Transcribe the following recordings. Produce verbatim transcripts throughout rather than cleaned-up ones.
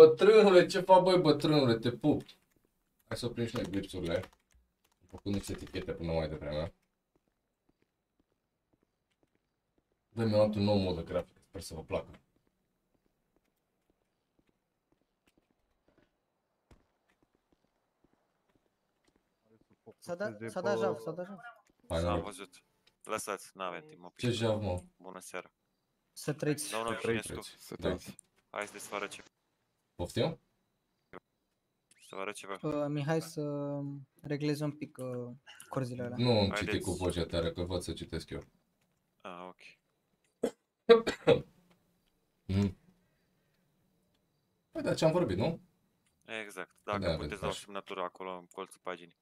Bătrânule, ce fac, băi, bătrânule, te pup. Hai să oprim și noi glipsurile. Făcându-ți etichete până mai devreme. Băi, mi-am luat un nou mod de grafică, sper să vă placă. S-a dat, s-a dat jav, s-a dat jav. S-a văzut. Lăsați, n-avem timp, mă pic. Ce jav, mă? Bună seara. Să trăiți. Domnul Vinescu, hai să desfară ceva. Poftim? Să vă arăt ceva. Uh, Mihai, să reglezi un pic uh, corzile alea. Nu am citit cu vocea tare, că văd să citesc eu. Ah, ok. mm. Păi, dar ce-am vorbit, nu? Exact. Dacă da, puteți da o semnătură acolo, în colțul paginii.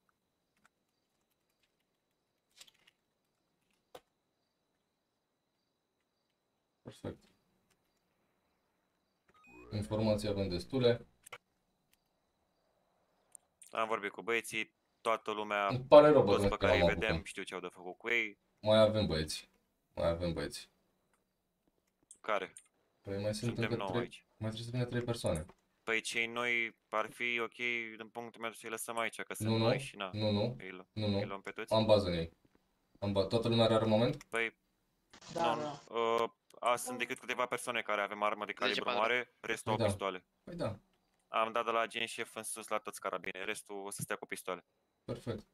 Perfect. Informații avem destule. Am vorbit cu băieții, toată lumea, îmi pare rău, toți pe care îi vedem, știu ce au de făcut cu ei. Mai avem băieți, mai avem băieți. Care? Păi mai sunt încă trei, aici. Mai trebuie să vină trei persoane. Păi cei noi ar fi ok, din punctul meu, să-i lăsăm aici, că sunt nu, noi și na. Nu, nu, îi, nu, nu, îi luăm pe toți. Am bază în ei. Am bază. Toată lumea are armament? Păi, da, nu, da. Uh, a, sunt decât câteva persoane care avem armă de calibru mare, restul au pistoale. Păi da. Am dat de la gen șef în sus la toți carabine, restul o să stea cu pistoale. Perfect.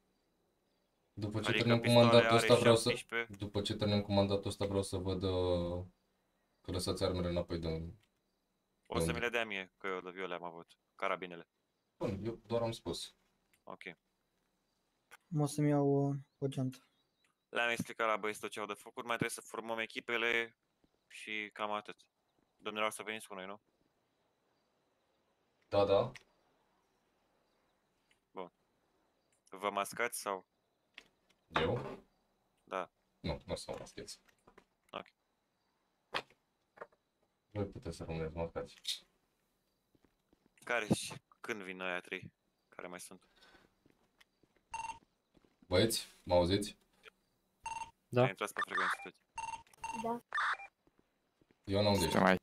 După ce adică terminăm cu mandatul ăsta vreau să... După ce terminăm cu mandatul ăsta vreau să văd uh, că lăsați armele înapoi de un... O să mi le dea mie, că eu de viole am avut, carabinele. Bun, eu doar am spus. Ok. O să-mi iau uh, o geantă. Le-am explicat la băieți tot ce au de făcut, mai trebuie să formăm echipele și cam atât. Domnilor, să veniți cu noi, nu? Da, da. Bun. Vă mascați sau? Eu? Da. Nu, nu o să vă mascați. Ok. Voi puteți să rămâneți mascați. Care și când vin aia trei? Care mai sunt? Băieți, mă auziți? Da. Ai intrat pe frecvență toți. Da. Eu nu auziți. Mai...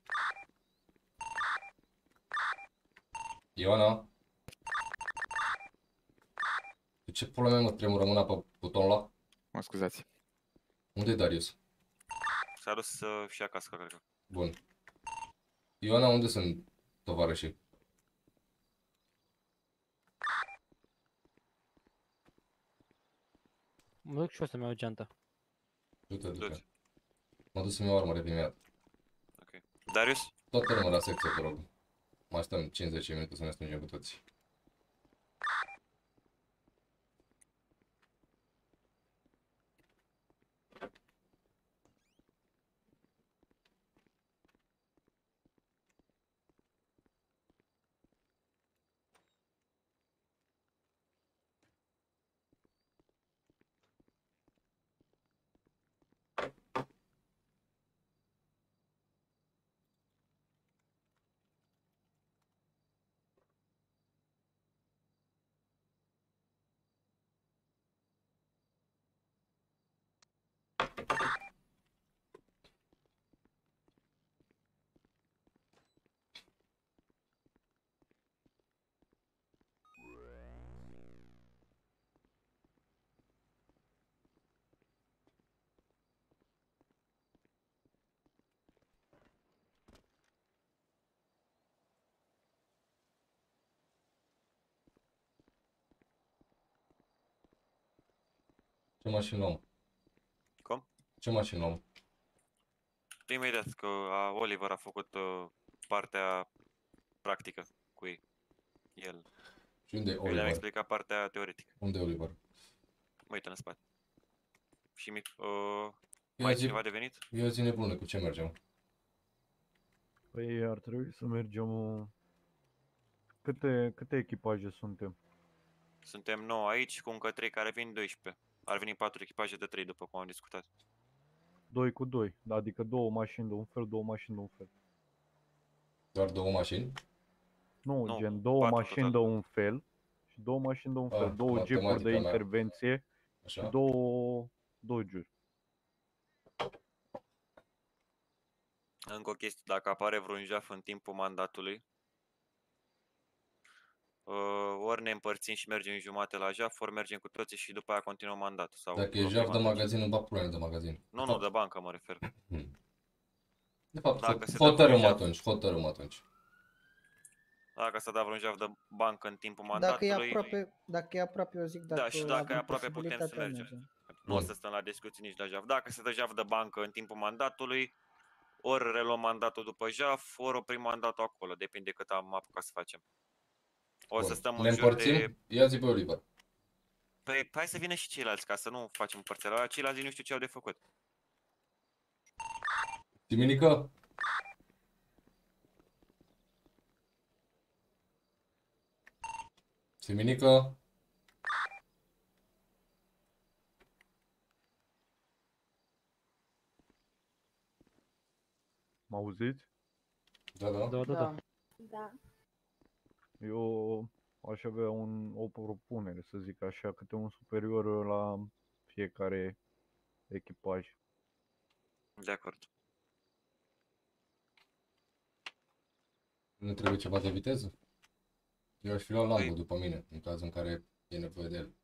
Ioana? De ce pula mea mă tremură mâna pe butonul ăla? Mă scuzați. Unde e Darius? S-a dus uh, și acasă, cred că. Bun. Ioana, unde sunt tovarășii? Mă duc și eu să-mi iau geanta. Du-te, du-te. M-a dus să-mi iau armă reprimea. Ok. Darius? Toată rămâna secție, te rog. Mai stăm cincizeci de minute să ne strângem cu toți. Ce mașină om? Cum? Ce mașină om? Imediat, că a Oliver a făcut uh, partea practică cu ei. El. Și unde e Oliver? Le-am explicat partea teoretică. Unde e Oliver? Mă uită în spate. Și mic, uh, mai zi... cineva de venit? E o zi nebună, cu ce mergem? Păi ar trebui să mergem... Câte, câte echipaje suntem? Suntem nouă aici, cu încă trei care vin doisprezece. Ar veni patru echipaje de trei, după cum am discutat. doi cu doi, adică două mașini de un fel, două mașini de un fel. Doar două mașini? Nu, nu gen două mașini total de un fel și două mașini de un fel, ah, două jeepuri de intervenție mea. Așa. Și două, două juri. Încă o chestie, dacă apare vreun jaf în timpul mandatului, ori ne împărțim și mergem jumate la jaf, ori mergem cu toții și după aia continuăm mandatul. Sau dacă e jaf de magazin, îmi bag pula de magazin. Nu, nu, de bancă mă refer. De fapt, hotărâm atunci, hotărâm atunci. Dacă s-a dat vreun jaf de bancă în timpul mandatului... Dacă e aproape, dacă e aproape eu zic, dacă da, și dacă e aproape putem să mergem. Nu o să stăm la discuții nici la jaf. Dacă se dă jaf de bancă în timpul mandatului, ori reluăm mandatul după jaf, ori oprim mandatul acolo, depinde cât am apucat să facem. O bun. Să stăm în jur de... Ia zi pe Oliver. Păi hai să vină și ceilalți, ca să nu facem împărțeala. Ceilalți nu știu ce au de făcut. Diminică? Siminică? Mă auziți? Da, da. Da, da, da. Da. Eu aș avea un, o propunere, să zic așa, câte un superior la fiecare echipaj. De acord. Nu trebuie ceva de viteză? Eu aș fi luat Lambo după mine, în cazul în care e nevoie de el.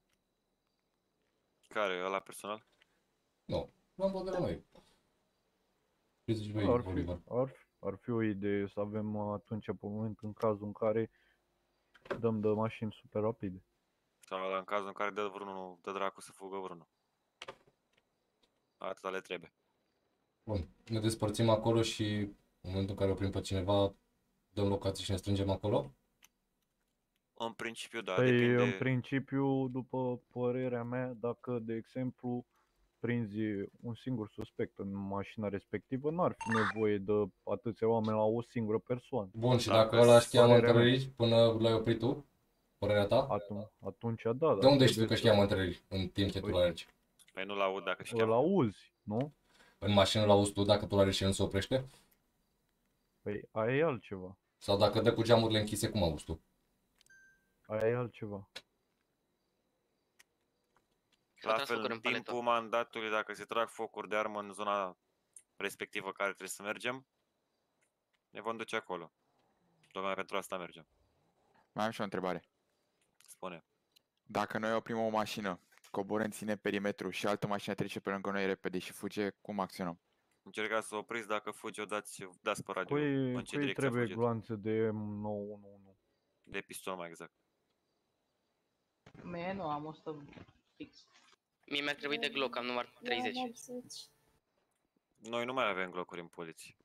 Care? Ăla personal? Nu, Lambo de la noi. Ar fi, ar, ar fi o idee să avem atunci moment în cazul în care dăm de mașini super rapide. Sau în cazul în care dă vreunul, dă dracu să fugă vreunul. Atâta le trebuie. Bun, ne despărțim acolo și în momentul în care oprim pe cineva, dăm locații și ne strângem acolo? În principiu, da, păi, depinde... În principiu, după părerea mea, dacă, de exemplu, prinzi un singur suspect în mașina respectivă, n-ar fi nevoie de atâția oameni la o singură persoană. Bun, și dacă ăla știa mătrăriști până l-ai oprit tu, părerea ta? Atunci, atunci da, da. De unde știi că știa mătrăriști în timp ce tu l-arăci? Păi nu l-aud dacă știa. L-auzi, nu? În mașină l-auzi tu dacă tu l-arăci și el nu se oprește? Păi aia e altceva. Sau dacă dă cu geamurile închise, cum auzi tu? Aia e altceva. La fel, în timpul mandatului, dacă se trag focuri de armă în zona respectivă care trebuie să mergem, ne vom duce acolo. Tocmai pentru asta mergem. Mai am și o întrebare. Spune. Dacă noi oprim o mașină, coborăm, ține perimetru și altă mașină trece pe lângă noi repede și fuge, cum acționăm? Încercați să opriți, dacă fuge o dați, dați pe radio. Cui, în ce direcție trebuie gloanțe de nouă unu unu? De pistol, mai exact. Mie nu am o sută fix. Mie mi-ar trebui de Glock, am număr treizeci. Noi nu mai avem Glock-uri în poliție.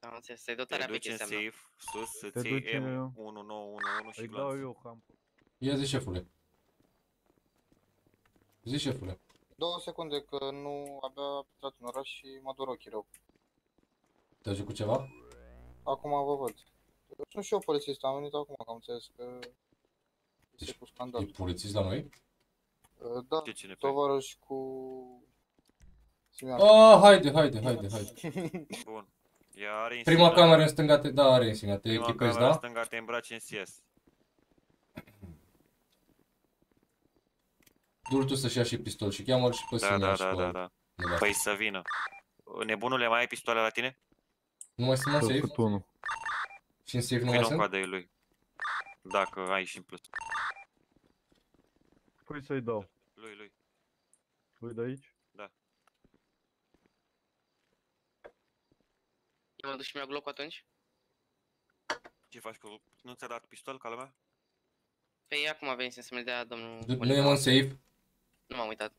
Am înțeles, să-i dotarea pe ce înseamnă. Te duci în safe, sus, să-ți iei M nouă unu unu și gloanță. Ia zi, șefule. Zi, șefule. Două secunde, că nu abia intrat în oraș și mă dor ochii rău. Te ajut cu ceva? Acum vă văd. Nu știu eu polițist, am venit acum, că am înțeles că... Deci, e polițist la noi? Da, tovarăși cu... Aaa, haide, haide, haide, haide. Bun. Prima cameră în stânga te... Da, are în sinea, te echipezi, da? Prima cameră în stânga te îmbraci în C S. Du-l tu să-și ia și pistol și cheamă-l și pe sinea. Da, da, da, da. Păi să vină. Nebunule, mai ai pistoale la tine? Nu mai sunt la safe? Și în safe nu mai sunt? Lui. Dacă ai și în plus. Cui să-i dau? Lui, lui. Lui de aici? Da. Eu mă duc și mi-au Glock atunci? Ce faci cu... Nu ți-a dat pistol ca lumea? Păi acum veni să mi-l dea domnul... Nu e în safe? Nu m-am uitat.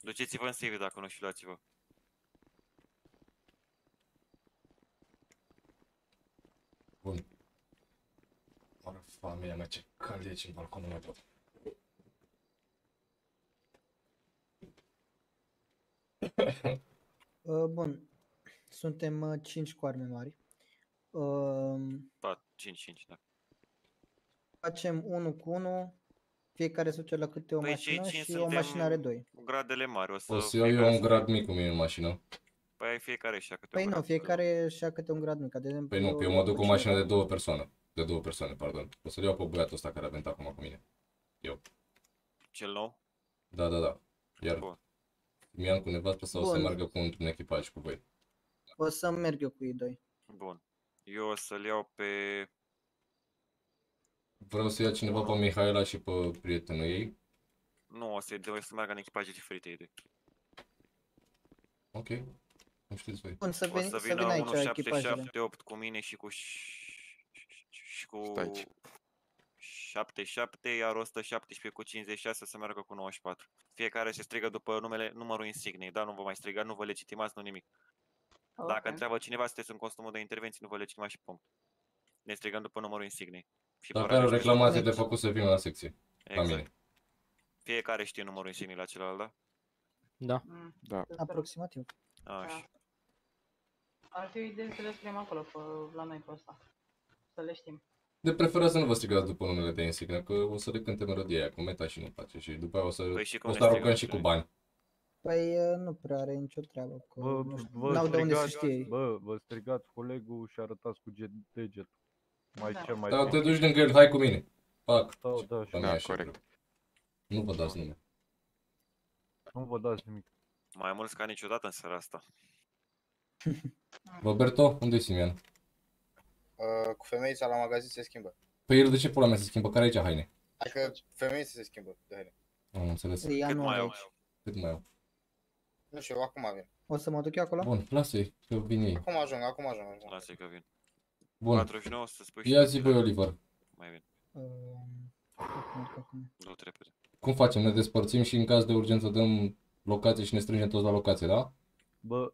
Duceți-vă în safe dacă nu și luați-vă. Bun. Mă, familia mea, ce cald e aici în balconul meu tot. Uh, bun. Suntem uh, cinci cu arme mari. Uh, cinci cinci, da. Facem unu cu unu. Fiecare se duce la câte o păi mașină și o mașină are doi. Gradele mari. O să, o să iau eu un grad mic cu mine în mașină. Păi fiecare și-a câte, păi un, nu, grad fiecare și-a câte un grad mic. De exemplu, păi nu, eu mă duc cu o mașină de două persoane. De două persoane, pardon. O să-l iau pe băiatul ăsta care a venit acum cu mine. Eu. Cel nou? Da, da, da. Iar bun. Mi-am cu nevastă sau bun. O să meargă cu un echipaj cu voi? O să merg eu cu ei doi. Bun. Eu o să-l iau pe... Vreau să ia cineva pe Mihaela și pe prietenul ei. Nu, o să trebuie să meargă în echipaje diferite ei. Ok. Nu știți voi. Bun, să veni, o să vină unu șapte șapte opt cu mine și cu... și cu... șaptezeci și șapte, iar o sută șaptesprezece cu cincizeci și șase să meargă cu nouăzeci și patru. Fiecare se strigă după numele, numărul insignei, da? Nu vă mai striga, nu vă legitimați, nu nimic. Okay. Dacă întreabă cineva, sunteți în costumul de intervenții, nu vă legitimați și punct. Ne strigăm după numărul insignei. Dacă are o reclamație de făcut să vină la secție. Exact. La mine. Fiecare știe numărul insignei la celălalt, da? Da. Mm. Da. Aproximativ. Așa. Ar fi o idee să le scriem acolo, pe, la noi pe ăsta. Să le știm. De preferat să nu vă strigați după numele de insignă, că o să le cânte melodia aia cu meta și nu place și după aia o să, păi o să aruncăm și cu bani. Păi nu prea are nicio treabă, că bă, nu știu, n-au de unde să știe. Bă, vă strigați colegul și arătați cu deget. Mai da. Ce mai da, te duci lângă el, hai cu mine. Pac. Da, da, și da, așa, corect. Nu vă dați nume. Nu vă dați nimic. Mai mult ca niciodată în seara asta. Roberto, unde e Simian? Uh, cu femeița la magazin se schimbă. Păi el de ce pula mea se schimbă? Care aici haine? Adică femeița se schimbă de haine. Am înțeles. Cât mai, mai au? Cât mai au? Nu știu, acum vin. O să mă duc eu acolo? Bun, lasă-i, că vin ei. Acum ajung, acum ajung. ajung. Lasă-i că vin. Bun. patruzeci și nouă, să spui și... Ia zi voi, Oliver. Mai vin. Nu trebuie. Cum facem? Ne despărțim și în caz de urgență dăm locație și ne strângem toți la locație, da? Bă...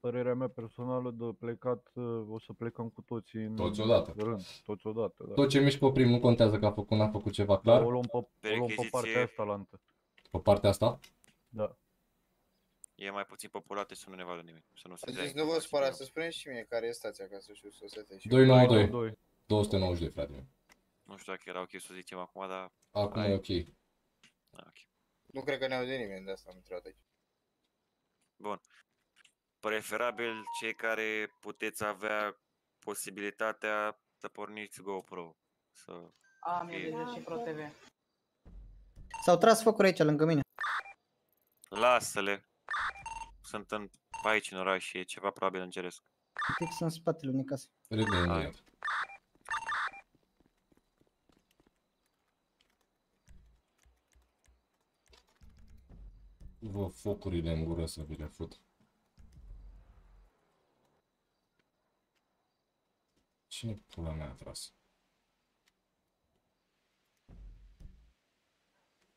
Părerea mea personală de plecat, o să plecăm cu toții în toți odată. Rând, toți odată, da. Tot ce miști pe prim nu contează că a făcut, n-a făcut ceva clar. O luăm pe, o luăm pe partea asta lantă. Pe partea asta? Da. E mai puțin populată și să nu ne vadă nimeni, să nu se dea. Deci nu vă spărați, să spuneți și mie care e stația, ca să știu să se tăi și doi nouă doi. două sute nouăzeci și doi, frate meu. Nu știu dacă era ok să zicem acum, dar... Acum ai... e ok. A, okay. Nu cred că ne aude nimeni de asta, am intrat aici. Bun. Preferabil cei care puteți avea posibilitatea să porniți GoPro. Să... Am ieșit și ProTV. S-au tras focuri aici, lângă mine. Lasă-le. Sunt în, aici în oraș și e ceva probabil îngeresc. Cred că sunt în spatele unei case. Vă focurile în gură să vi le fut. Cine pula mea a tras?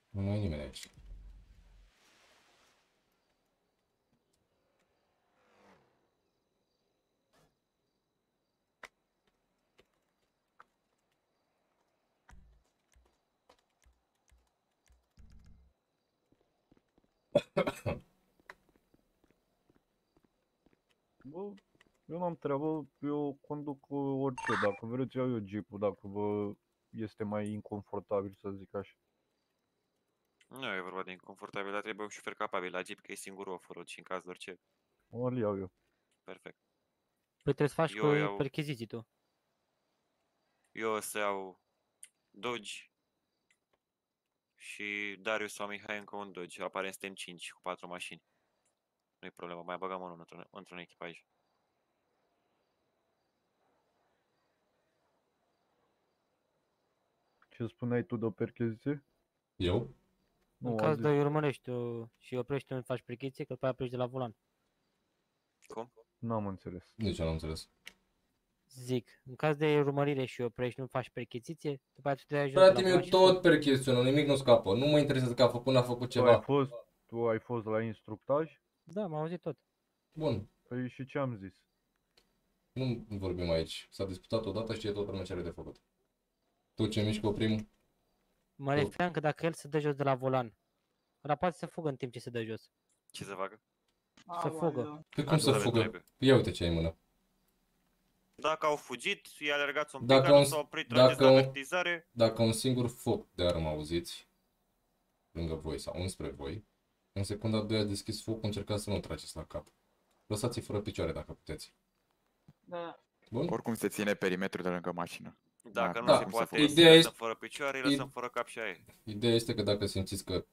Nu mai e nimeni aici. Bă, eu n-am treabă, eu conduc orice, dacă vreți iau eu jeep-ul, dacă vă este mai inconfortabil, să zic așa. Nu e vorba de inconfortabil, dar trebuie un șofer capabil la jeep, că e singurul oferit și în caz de orice. Ori iau eu. Perfect. Păi trebuie să faci eu cu iau... percheziții tu. Eu o să iau Dodge și Darius sau Mihai încă un Dodge, aparent suntem cinci cu patru mașini. Nu-i problemă, mai băgăm unul într-un într echipaj. Ce spuneai tu de o percheziție? Eu? Nu, în caz de urmărești tu și oprești nu faci percheziție, că după aia pleci de la volan. Cum? N-am înțeles. Nici eu n-am înțeles. Zic, în caz de urmărire și oprești nu faci percheziție, după aia tu te ajungi. Frate, eu tot percheziționul, nimic nu scapă. Nu mă interesează că a făcut, n-a făcut ceva. Tu ai fost, tu ai fost la instructaj? Da, m-am auzit tot. Bun. Păi și ce am zis? Nu vorbim aici. S-a disputat odată și e tot urmă ce are de făcut. Tu ce miști cu primul? Mă referam că dacă el se dă jos de la volan, ăla poate să fugă în timp ce se dă jos. Ce să facă? Să fugă. Păi cum să fugă? Ia uite ce ai în mână. Dacă au fugit, i-a alergat un pic, dacă nu s-a oprit, trageți la avertizare. Dacă un singur foc de armă auziți, lângă voi sau înspre voi, în secunda a doua ați deschis focul, încercați să nu trageți la cap. Lăsați-i fără picioare dacă puteți. Da. Bun? Oricum se ține perimetrul de lângă mașină. Dacă da, nu da, se poate, se lăsăm este... fără picioare, îi lăsăm fără cap și aia. Ideea este că dacă simțiți că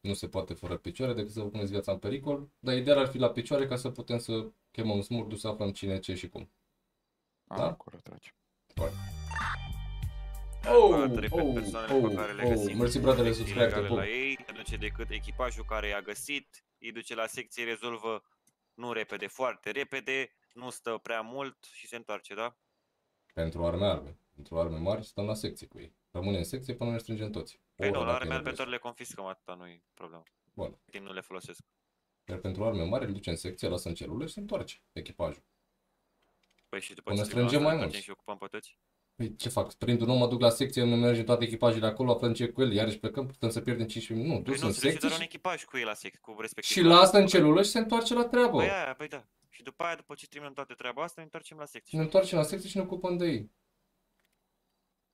nu se poate fără picioare, decât să vă puneți viața în pericol, dar ideal ar fi la picioare ca să putem să chemăm smurdu, să aflăm cine, ce și cum. Da? Acolo trage. oh, oh, persoanele oh, pe care le găsim. Oh, mersi, bratele, subscribe la ei, nu duce decât echipajul care i-a găsit, îi duce la secție, rezolvă nu repede, foarte repede, nu stă prea mult și se întoarce, da? Pentru arme arme, pentru arme mari stăm la secție cu ei. Rămâne în secție până ne strângem toți. Păi nu, la arme arme pe toate le confiscăm, atâta nu-i problemă. Bun. Timp nu le folosesc. Iar pentru arme mari îl duce în secție, lasă în celule și se întoarce echipajul. Păi și după până ce strângem mai mult și ocupăm pe toți? Păi ce fac? Prind un om, mă duc la secție, îmi mergem toate echipajele acolo, aflăm ce cu el, iarăși plecăm, putem să pierdem cincisprezece minute. Nu, păi nu, trebuie să dai un echipaj cu el la secție, cu respectiv. Și lasă în celulă și se întoarce la treabă. Păi aia, păi da. Și după aia, după ce terminăm toată treaba asta, ne întoarcem la secție. Ne întoarcem la secție și ne ocupăm de ei.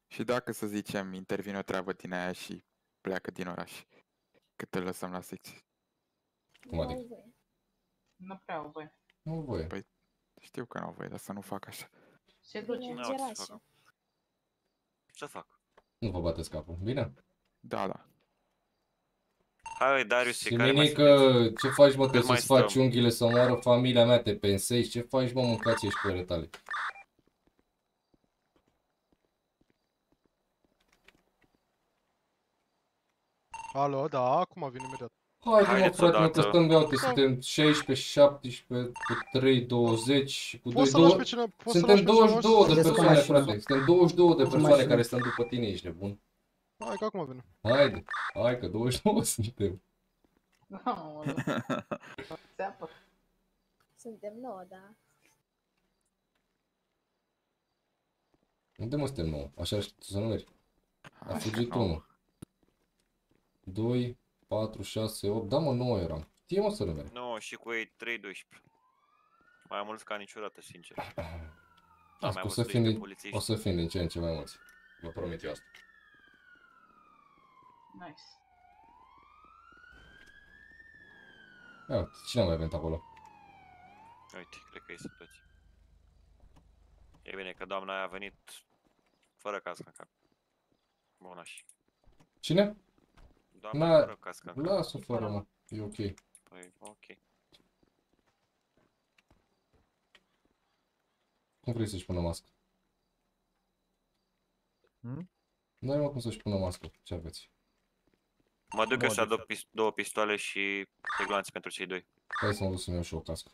Și dacă, să zicem, intervine o treabă din aia și pleacă din oraș, cât îl lăsăm la secție? Cum adică? Nu prea au voie. Nu au voie. Păi știu că nu au voie, dar să nu fac așa. Se duce. Ce fac? Nu vă bateți capul, bine? Da, da. Hai, Darius, și care mai că ce faci, mă, că să-ți faci unghiile să moară familia mea, te pensezi, ce faci, mă, mâncați ești pe tale. Alo, da, cum a venit imediat. Hai, hai, mă, frate, mă, că stăm de aute, suntem șaisprezece, șaptesprezece, cu trei, douăzeci, cu doi, douăzeci. Suntem douăzeci și două de persoane, frate, suntem douăzeci și două de persoane care stăm după tine, ești nebun. Hai că acum vine. Haide, hai că douăzeci și nouă suntem. Suntem nouă, da. Unde mă suntem nouă? Așa să nu mergi. A fugit unul. doi, patru, șase, opt, da mă, nouă eram. Știe mă să nu mergi. nouă și cu ei trei, doisprezece. Mai mulți ca niciodată, sincer. O să fim, o să fim din ce în ce mai mulți. Vă promit eu asta. Nice. Ia uite, cine a mai venit acolo? Uite, cred că ei sunt toți. E bine că doamna aia a venit fără cască în cap. Bonaș. Cine? Doamna fără cască în cap. Las-o fără, mă, e ok. Păi, ok. Cum vrei să-și pună mască? Hmm? N-ai mă cum să-și pună mască, ce aveți? Mă duc eu să aduc pist două pistoale și reglanțe pentru cei doi. Hai să mă duc să-mi iau și o cască.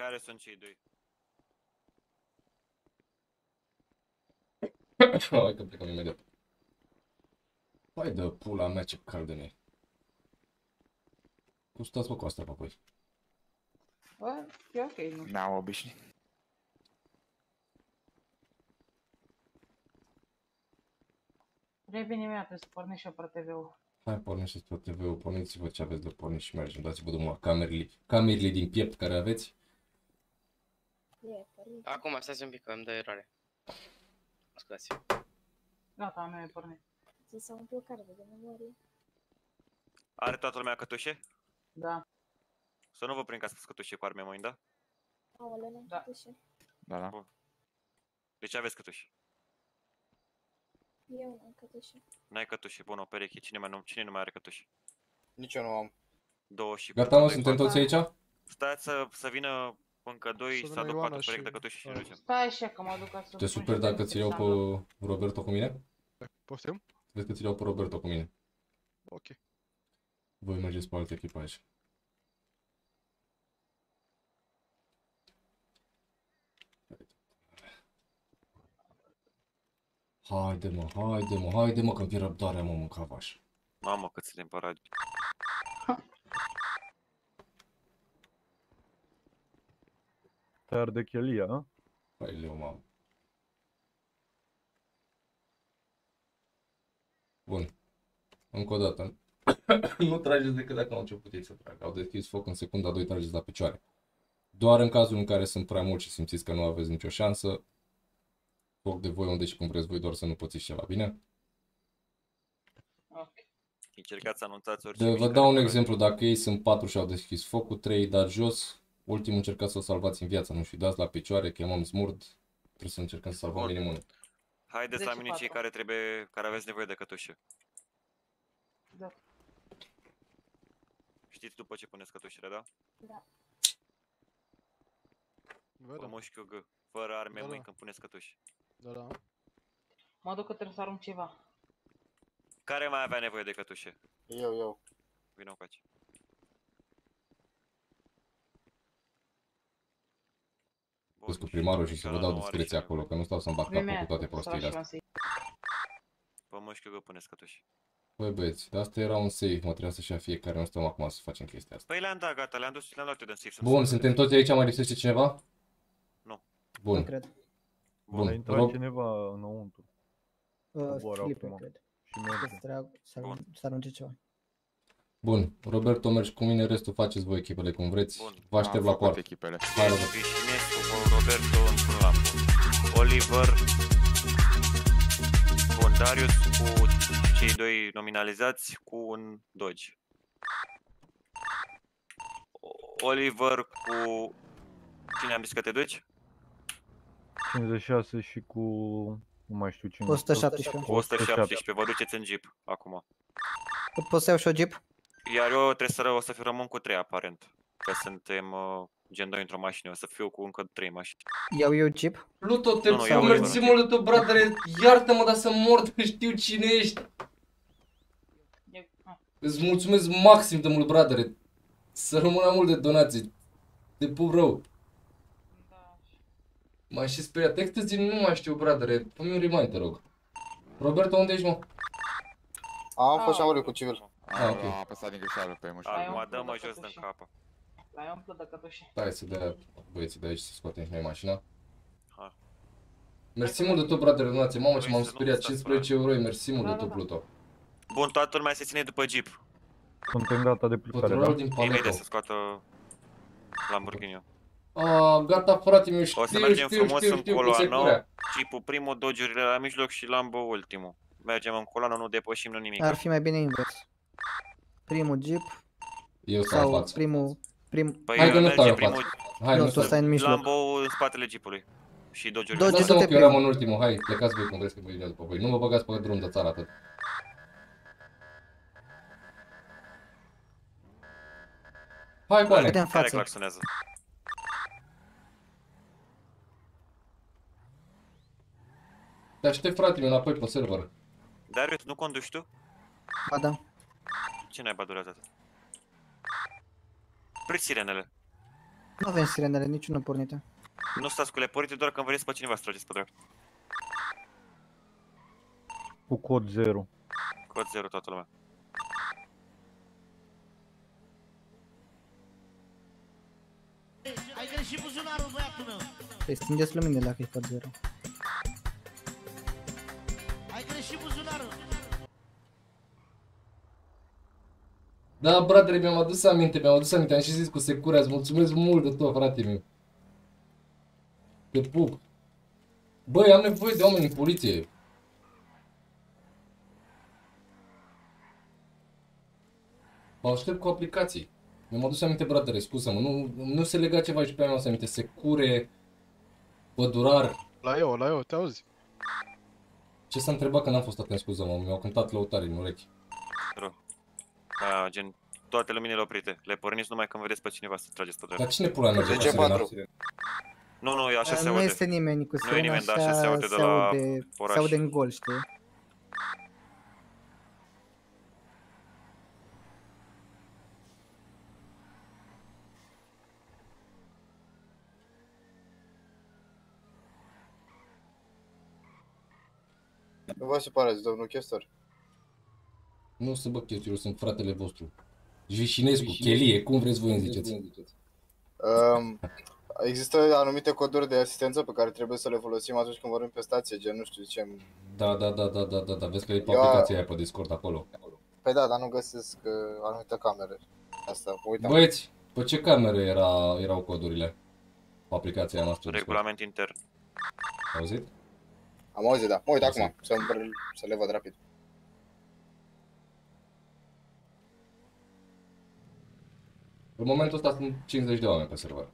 Care sunt cei doi? Hai că plecăm imediat. Hai de pula mea ce caldă ne-i. Cum stați mă cu asta pe apoi? Bă, e ok, nu? N-am obișnuit. Revin imediat, trebuie să pornești eu pe T V-ul. Hai, pornești pe T V-ul, porniți-vă ce aveți de pornit și mergem. Dați-vă drumul la camerele, camerele din piept care aveți. Acum, stați un pic, că îmi dă eroare. Scuzați-vă. Gata, am eu pornit. Ți s-a umplut cardul de memorie. Are toată lumea cătușe? Da. Să nu vă prind că ați fost cătușe cu arme mâini, da? Aoleu, n-am cătușe. Da, da. Bun. Deci aveți cătușe? Eu n-am cătușe. N-ai cătușe, bun, o pereche. Cine, mai nu, cine nu mai are cătușe? Nici eu nu am. Două și... Gata, mă, suntem toți aici? Stați să, să vină... Încă doi s-a dat patru perechi de cătuși și ne ducem. Stai așa că mă duc să... Te super dacă ți-l iau pe Roberto cu mine? Poftim? Vezi că ți-l iau pe Roberto cu mine. Ok. Voi mergeți pe alt echipaj. Haide mă, haide mă, haide mă, că-mi pierd răbdarea mă, mâncavaș. Mamă că ți le împărat. Te arde chelia, a? Păi leu, mamă. Bun. Încă o dată. Nu trageți decât dacă au început ei să tragă. Au deschis foc în secunda doi, trageți la picioare. Doar în cazul în care sunt prea mulți și simțiți că nu aveți nicio șansă, foc de voi unde și cum vreți voi, doar să nu pățiți ceva, bine? Ok. Încercați să anunțați orice. Vă dau un exemplu, dacă ei sunt patru și au deschis focul, trei dat jos, ultimul încercați să o salvați în viață, nu știu, dați la picioare, chemăm smurd, trebuie să încercăm să salvăm minim unul. Haideți la mine cei care trebuie, care aveți nevoie de cătușe. Da. Știți după ce puneți cătușele, da? Da. Vă moși Q G, fără arme, da, mâini, da, când puneți cătuși. Da, da. Mă duc că trebuie să arunc ceva. Care mai avea nevoie de cătușe? Eu, eu. Vino cu aici. Bun, cu primarul și să vă dau discreție acolo, că nu stau să-mi bag capul cu toate prostiile astea. Vă moși Q G, puneți cătuși. Băi băieți, dar asta era un save, mă trebuia să-și ia fiecare, nu stăm acum să facem chestia asta. Păi le-am dat, gata, le-am dus și le-am luat eu de save. Bun, suntem toți aici, mai lipsește cineva? Nu. Bun. Nu cred. Bun, a intrat cineva înăuntru. Filip, nu cred. Să arunce ceva. Bun, Roberto, mergi cu mine, restul faceți voi echipele cum vreți. Vă aștept la poartă. Hai, Roberto, îmi pun la Oliver, bun, Darius cu cei doi nominalizați cu un Dodge. Oliver cu... Cine am zis că te duci? cincizeci și șase și cu... Nu mai știu cine. o sută șaptesprezece. o sută șaptesprezece, vă duceți în jeep acum. Pot să iau și o jeep? Iar eu trebuie să, o să fiu, rămân cu trei aparent. Că suntem uh, gen doi într-o mașină, o să fiu cu încă trei mașini. Iau eu jeep? Luto, te comerțimul lui tău, bradere, iartă-mă, dar să mor, că știu cine ești. Îți mulțumesc maxim de mult, bradere. Să rămână mult de donații. Te pup rău. M-ai și speriat, extezi, nu mai știu, bradere, fă-mi un remind, te rog. Roberto, unde ești, mă? Am fost și am urât cu civil. Ah, ok. Am apăsat din greșeală pe emoție. Acum dă-mă jos din capă. L-ai umplut de cătușe. Hai să dea băieții de aici să scoatem și noi mașina. Ha. Mersi mult de tot, bradere, donații, mamă, ce m-am speriat, cincisprezece euro, mersi mult de tot, Pluto. Bun, toată lumea se ține după jeep. Suntem gata de plecare, da? Imediat să scoată Lamborghini-ul. Aaa, gata, frate, mi-o știu, știu, știu, știu, știu, știu, știu, știu, știu, știu, știu, jeep-ul primul, Dodge-urile la mijloc și Lambo ultimul. Mergem în coloană, nu depășim, nu nimic. Ar fi mai bine invers. Primul jeep. Eu sau primul... Prim... Păi hai că nu stau în față. Hai, nu, tu stai în mijloc. Lambo-ul în spatele jeep-ului. Și Dodge-urile. Lasă-mă că eu eram în ultimul, hai, plecați voi cum vreți că voi vine după voi. Nu vă băgați pe drum de țară atât. Hai, bani! Care claxonează? Te aștept, frate-mi, înapoi pe server. Darius, nu conduci tu? Ba da. Ce naiba durează atât? Priți sirenele. Nu avem sirenele, niciuna pornită. Nu stați cu le pornite, doar când vreți pe cineva să trageți pe dreapta. Cu cod zero. Cod zero toată lumea. Ai greșit buzunarul, băiatul meu! Păi stingeți luminile dacă e cod zero. Da, bradere, mi-am adus aminte, mi-am adus aminte, am și zis cu Secura, îți mulțumesc mult de tot, frate meu. Te pup. Băi, am nevoie de oameni în poliție. Mă aștept cu aplicații. Mi-am adus aminte, bradere, scuză-mă, nu, nu se lega ceva și pe aia mi-am aminte, Secure, pădurar. La eu, la eu, te auzi. Ce s-a întrebat că n-am fost atent, scuză-mă, mi-au cântat lăutare în urechi. Rău. A, gen, toate luminile oprite, le porniți numai când vedeți pe cineva să trageți pe dreapta. Dar cine pula merge cu sirena? Nu, nu, așa se aude. Nu este nimeni cu sirena, nu e nimeni, dar așa se aude de la oraș. Se aude în gol, știi? Nu vă supărați, domnul chestor. Nu se bă chestiul, sunt fratele vostru. Jvișinescu, Chelie, cum vreți voi îmi ziceți? Um, există anumite coduri de asistență pe care trebuie să le folosim atunci când vorbim pe stație, gen nu știu ce. Da, da, da, da, da, da, da, vezi că e pe aplicația aia pe Discord acolo. Păi da, dar nu găsesc uh, anumite camere. Asta, uitam. Băieți, pe ce camere era, erau codurile? Pe aplicația noastră. Regulament intern. Auzit? Am auzit, da. Mă uit acum, să le văd rapid. În momentul ăsta sunt cincizeci de oameni pe server.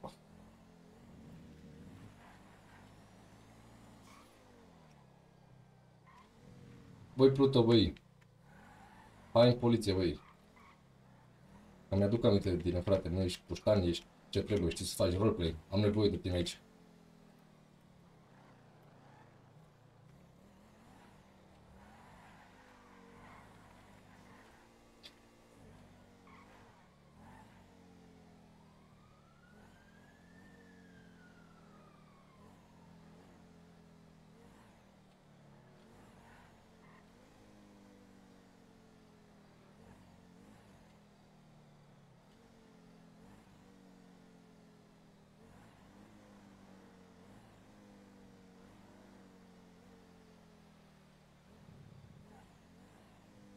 Băi, Pluto, băi. Hai în poliție, băi. Că mi-aduc aminte de tine, frate. Nu ești puștan, ești ce trebuie. Știi să faci roleplay. Am nevoie de tine aici.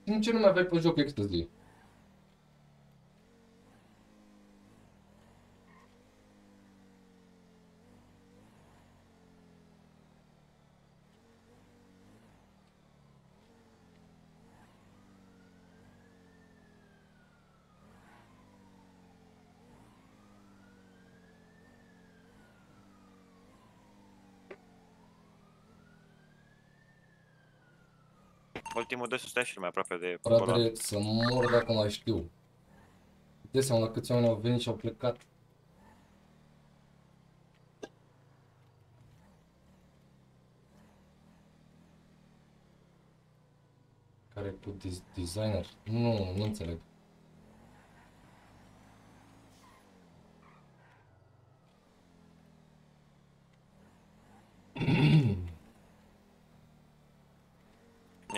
Nici nu mai aveai pe joc extazii. Ultimul doi stai și mai aproape de... Fratele, să mor dacă mai știu. De seama la câți oameni au venit și au plecat. Care cu designer? Nu, nu înțeleg.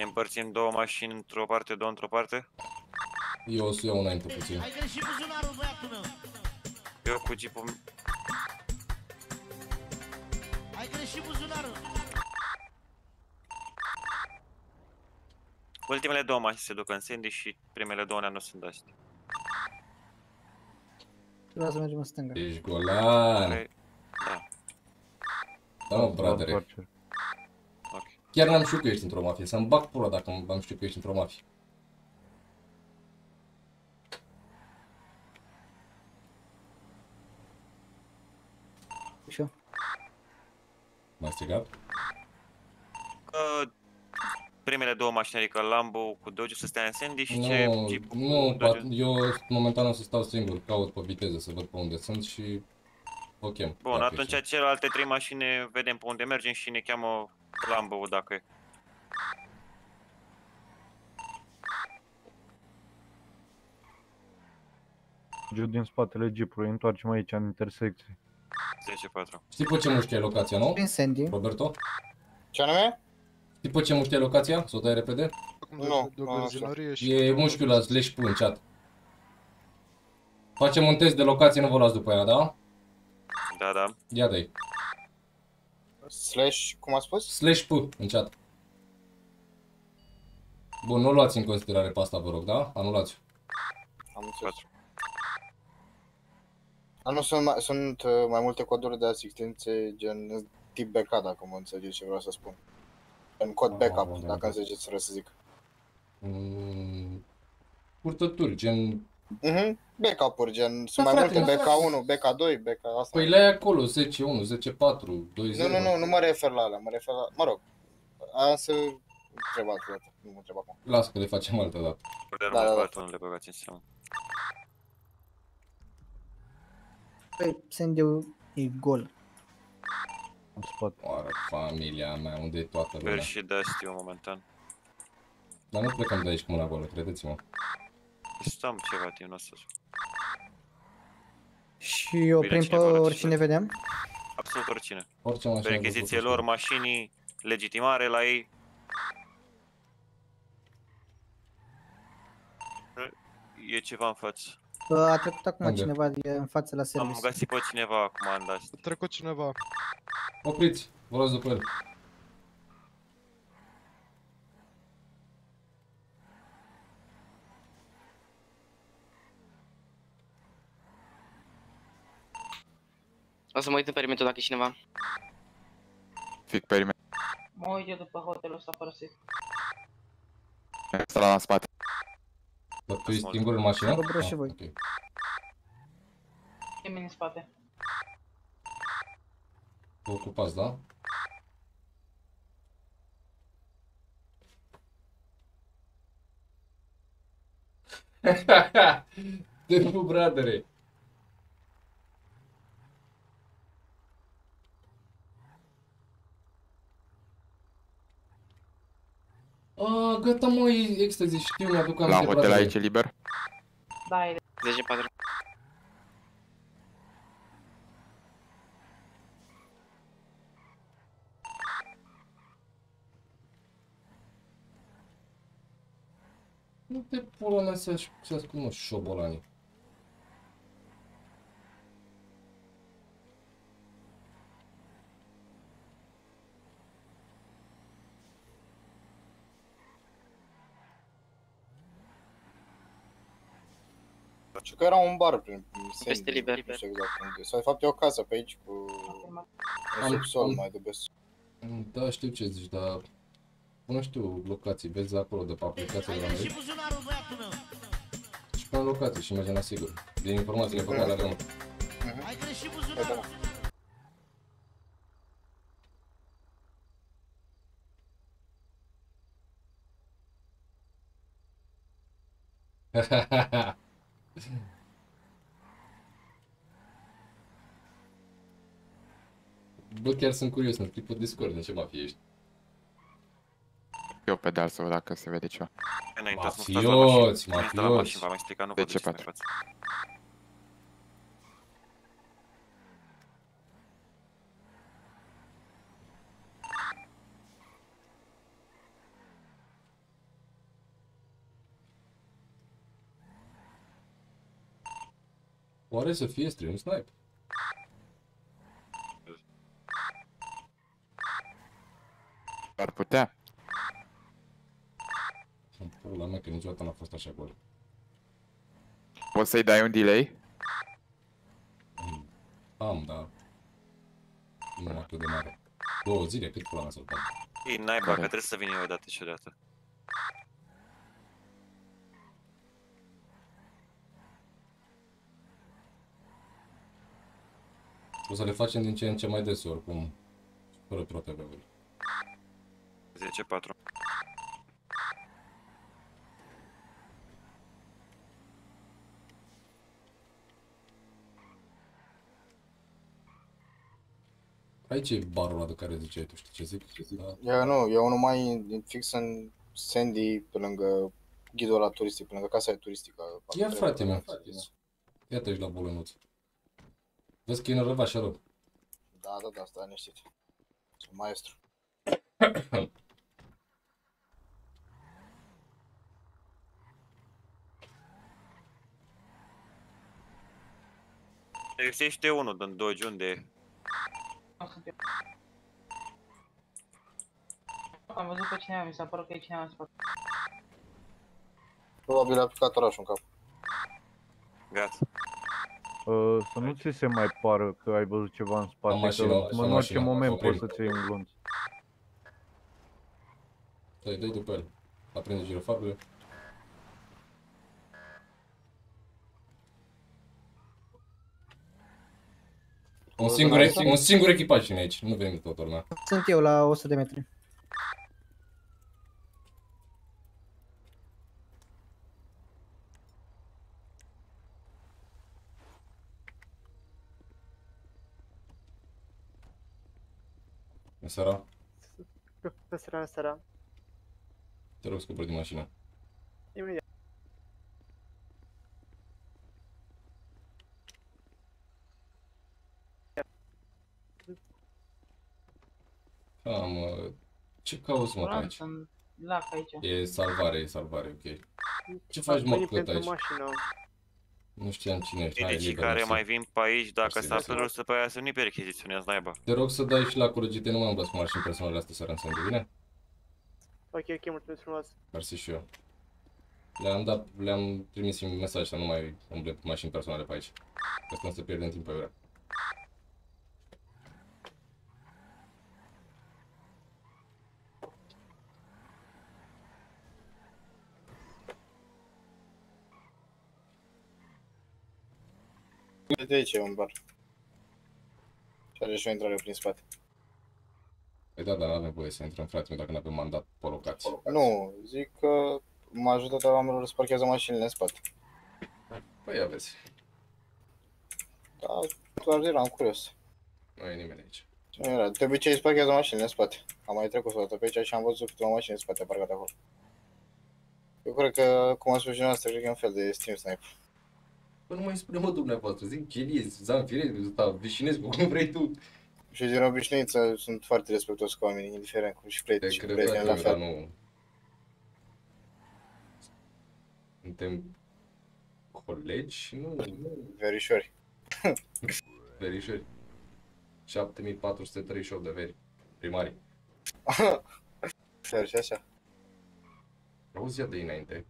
Împărțim două mașini într-o parte, două într-o parte? Eu o să iau înainte puțin. Ai greșit buzunarul, băiatul meu! Eu cu jeepul... Ai greșit buzunarul! Ultimele două mașini se duc în Sandy și primele două nu sunt astea. Trebuie să mergem în stânga. Ești golan! Care... Da. Da, mă, bradere. Chiar n-am știut că ești într-o mafie, să-mi bag pula dacă am știut că ești într-o mafie. Și eu? M-ai strigat? Că primele două mașini, adică Lambo cu Doge să stea în Sandy și ce Jeep? Nu, eu momentan o să stau singur, caut pe viteză să văd pe unde sunt și o chem. Bun, atunci celelalte trei mașini vedem pe unde mergem și ne cheamă Lambo-ul dacă e. Giu din spatele jeepului, întoarcem aici în intersecție. zece patru. Știi pe ce mușchi ai locația, nu? Prin Sandy. Roberto? Ce anume? Știi pe ce mușchi ai locația? Să o dai repede? Nu. E mușchiul ăla, slash pun în chat. Facem un test de locație, nu vă luați după ea, da? Da, da. Ia dai. Slash, cum a spus? Slash P în chat. Bun, nu luați în considerare pe asta, vă rog, da? Anulați-o. Am înțeles. A, nu, sunt, sunt mai multe coduri de asistențe gen tip backup, dacă mă înțelegeți ce vreau să spun. În cod backup, ah, dacă înțelegeți, vreau să zic. Mm, purtături, gen... Mhm, backup-uri, gen, sunt mai multe, B K unu, B K doi, B K asta. Păi le ai acolo, zece unu, zece patru, doi zero. Nu, nu, nu, nu mă refer la alea, mă refer la, mă rog, aia să întreb altădată, nu mă întreb acum. Las că le facem altădată. Da, da, da. Nu le băgați în seama. Păi, Sandy-ul e gol. Am spus. Oară, familia mea, unde e toată lumea? Per și Dusty-ul momentan. Dar nu plecăm de aici cu mâna golă, credeți-mă. Stăm ceva timp, nu o să-ți... Și oprim pe oricine vedem? Absolut oricine. Pe rechiziție lor, mașinii, legitimare la ei. E ceva în față. A trecut acum cineva în față la service. Am găsit pe cineva acum, am dat. A trecut cineva. Opriți, vă luați după el. O să mă uit în perimetru dacă e cineva. Fic perimetru. Mă uit eu după hotelul ăsta părăsit. Asta la spate. Dar tu ești singur în mașină? Vă și voi. mine în spate. Vă ocupați, da? De nu, bradere! Aaa, gata mă, extazi, știu, mi-aduc aminte. La hotel aici e liber? Da, e zece patru. Nu te pula mea să ascult, mă, șobolanii. Și că era un bar prin peste liber, liber. Sau de fapt e o casă pe aici cu un subsol mai de best. Da, știu ce zici, dar nu știu locații, vezi acolo de pe aplicația de la noi. Și până locații și mergem la sigur, din informațiile pe care le avem. Hahaha. Bă, chiar sunt curios, nu știu pe Discord de ce mafie ești. Eu pedal să văd dacă se vede ceva. Mafioți, mafioți. De ce patru? Oare să fie stream snipe? Ar putea. Sunt pula mea că niciodată n-a fost așa gol. Poți să-i dai un delay? Am, da. Nu mai atât de mare. Două zile, cât pula mea să-l dau? Ei, naiba, că trebuie să vin eu odată și odată. O să le facem din ce în ce mai des, oricum, fără protocoluri. zece patru. Aici e barul ăla de care ziceai tu, știi ce zic? Ce zic? Da. Eu nu, eu numai fix în Sandy, pe lângă ghidul ăla turistic, pe lângă casa turistică. Ia frate mea, ia treci la Bolănuț. Vezi că e nervat așa rău. Da, da, da, stai liniștit. Sunt maestru. Găsește unul din doge, unde e? Am văzut pe cineva, mi s-a părut că e cineva în spate. Probabil a picat orașul în cap. Gata. Uh, să nu ți se mai pară că ai văzut ceva în spate, mașina, că în orice moment poți să-ți iei un glonț. Dă-i, dă-i după el. Aprinde girofarurile. Un singur, echi, un singur echipaj din aici, nu venim de tot urmea. Sunt eu la o sută de metri. Sara. Sara, Sara. Te rog, scoperi din mașină. Imediat. Ha, mă, ce cauți, mă, aici? E salvare, e salvare, ok. Ce faci, mă, cât aici? Nu știam cine ești, hai, liberă, care mai vin pe aici, dacă s-ar putea să pe aia să nu-i perchiziționează, naiba. Te rog să dai și la curăgite, nu m-am băs cu mașini personale astea seara în Sandy, bine? Ok, ok, mulțumesc frumos. Mersi și eu. Le-am dat, le-am trimis un mesaj să nu mai umble mașini personale pe aici. Că stăm să pierdem timp pe vrea. De aici e un bar. Și are și o intrare prin spate. Păi da, dar n-am nevoie să intrăm, frate, dacă n-avem mandat pe locație. Nu, zic că majoritatea oamenilor îți parchează mașinile în spate. Păi ia vezi. Da, doar eram curios. Nu e nimeni aici. Nu era, de obicei îți parchează mașinile în spate. Am mai trecut o dată pe aici și am văzut câteva mașini în spate parcate acolo. Eu cred că, cum am spus și noastră, cred că e un fel de Steam Sniper. Păi nu mai spune, mă, dumneavoastră, zic chiliezi, zanfirezi, vișinescu, cum vrei tu. Și din obișnuință sunt foarte respectuos cu oamenii, indiferent cum și prieteni și prieteni la fel. Nu... Suntem colegi și nu... Verișori. Verișori. șapte mii patru sute treizeci și opt de veri. Primari. Chiar și așa. Auzi, ia de-i înainte.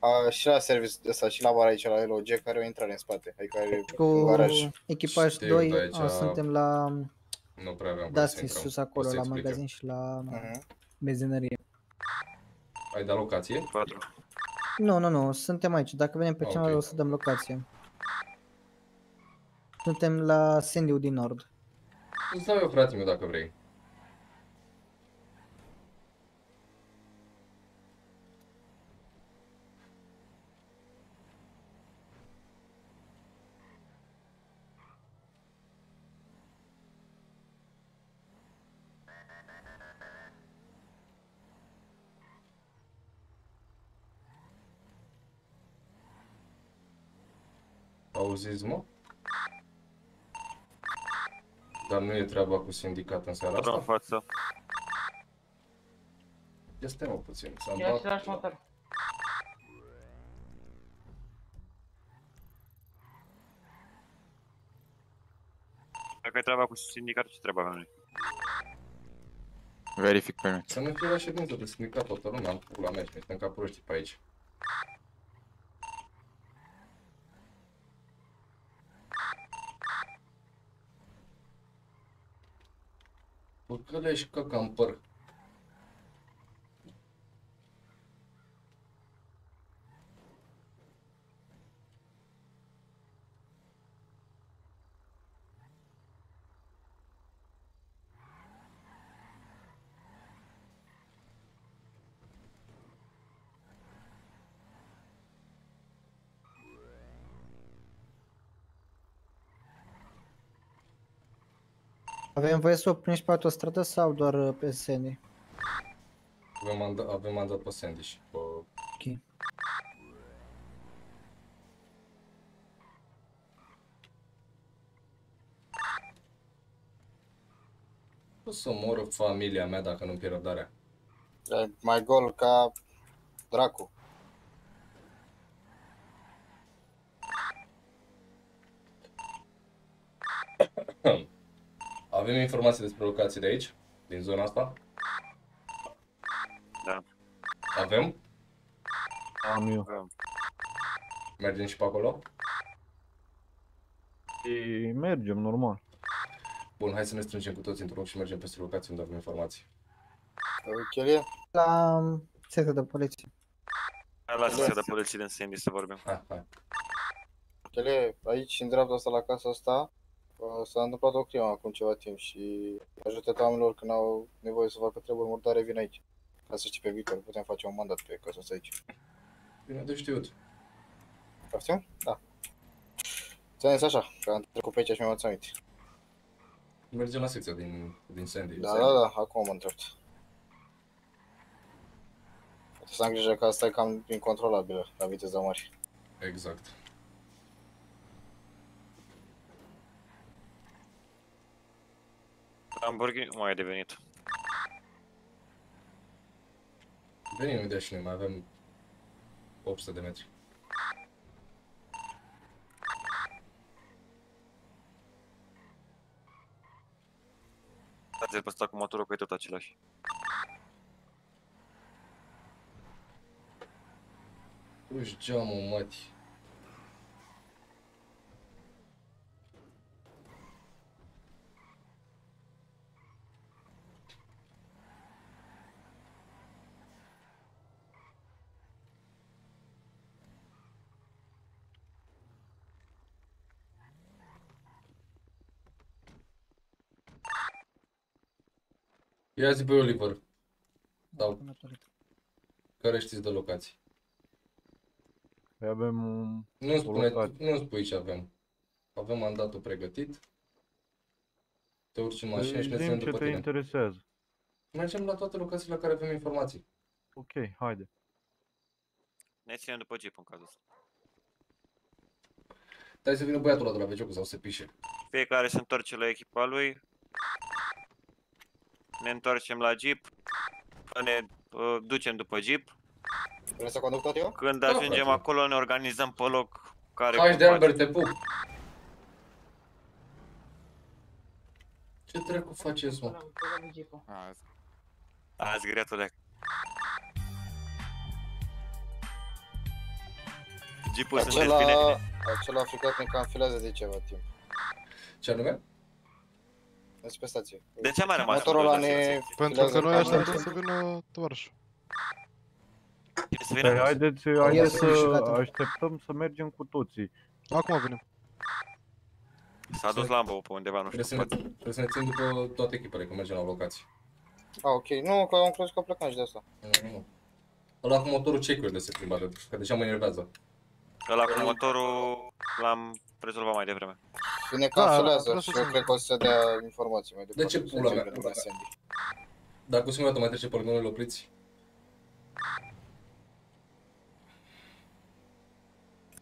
A, și la service ăsta, și la bar aici, la L O G, care o intrare în spate, adică are un garaj. Echipaj doi, aici, a, suntem la... Nu prea aveam voie să intrăm. Sus acolo, la magazin și la uh-huh. benzinărie. Ai dat locație? patru. Nu, nu, nu, suntem aici, dacă venim pe cineva okay. o să dăm locație. Suntem la Sandy-ul din Nord. Îți dau eu, frate meu, dacă vrei. Auziți, mă? Dar nu e treaba cu sindicat în seara asta? În față. Ia stai, mă, puțin, s-a dat... Dacă e treaba cu sindicat, ce treaba avem noi? Verific pe mine. Să nu fie la ședință de sindicat toată lumea, am pula mea, suntem ca proștii pe aici. Călești căca în păr. Avem voie să o prinzi pe autostradă sau doar pe Sandy? Avem mandat, avem mandat pe Sandy și pe... Ok. O să moră familia mea dacă nu-mi pierd răbdarea. E mai gol ca dracu. Avem informații despre locații de aici, din zona asta? Da. Avem? Am eu. Mergem și pe acolo? E, mergem, normal. Bun, hai să ne strângem cu toți într-un loc și mergem peste locații unde avem informații. Chelie? La secția de poliție. La secția de poliție din Sandy să vorbim. Hai, hai. Chelie, aici, în dreapta asta, la casa asta, s-a întâmplat o crimă acum ceva timp și majoritatea oamenilor când au nevoie să facă treburi murdare vin aici. Ca să știi pe viitor, putem face un mandat pe casa asta aici. Bine de știut. Poftim? Da. Ți-am zis așa, că am trecut pe aici și mi-am luat aminte. Mergem la secția din, din Sandy. Da, Sandy. da, da, acum mă îndrept. Trebuie să am grijă că asta e cam incontrolabilă la viteza mare. Exact. Lamborghini nu mai a devenit. Venim imediat și noi, mai avem opt sute de metri. Ați depăsat cu motorul că e tot același. Uși geamul, măti. Ia zi pe Oliver. Sau care știți de locații. Păi avem... Nu spune, nu spui ce avem. Avem mandatul pregătit. Te urci în mașină și ne zicem după tine. Te interesează. Mergem la toate locațiile la care avem informații. Ok, haide. Ne ținem după jeep în cazul ăsta. Stai să vină băiatul ăla de la veciocul sau se pișe. Fiecare se întoarce la echipa lui. Ne întoarcem la jeep. Ne uh, ducem după jeep. Vreau să conduc tot eu? Când da, ajungem frate. Acolo ne organizăm pe loc care... Hai de Albert, te pup! Ce trecu faceți, mă? Azi greatule. Jeep-ul sunteți bine? Acela aficat ne canfilează de ceva timp. Ce anume? Despre stație. De ce mai rămas? Motorul ăla ne... Pentru că noi așteptăm să vină tovarășul. Păi, haideți, haideți să așteptăm să mergem cu toții. Acum venim. S-a dus lambă pe undeva, nu știu. Trebuie să ne țin după toate echipele, că mergem la locații. A, ok. Nu, că am crezut că plecăm și de asta. Nu. Ăla cu motorul check-urile se plimba, că deja mă enervează. Ăla cu motorul l-am rezolvat mai devreme. Când ne cansulează și eu cred că o să dea informații mai departe. De ce pula mea? Dacă o singură dată mai trece poligonul, îl opriți?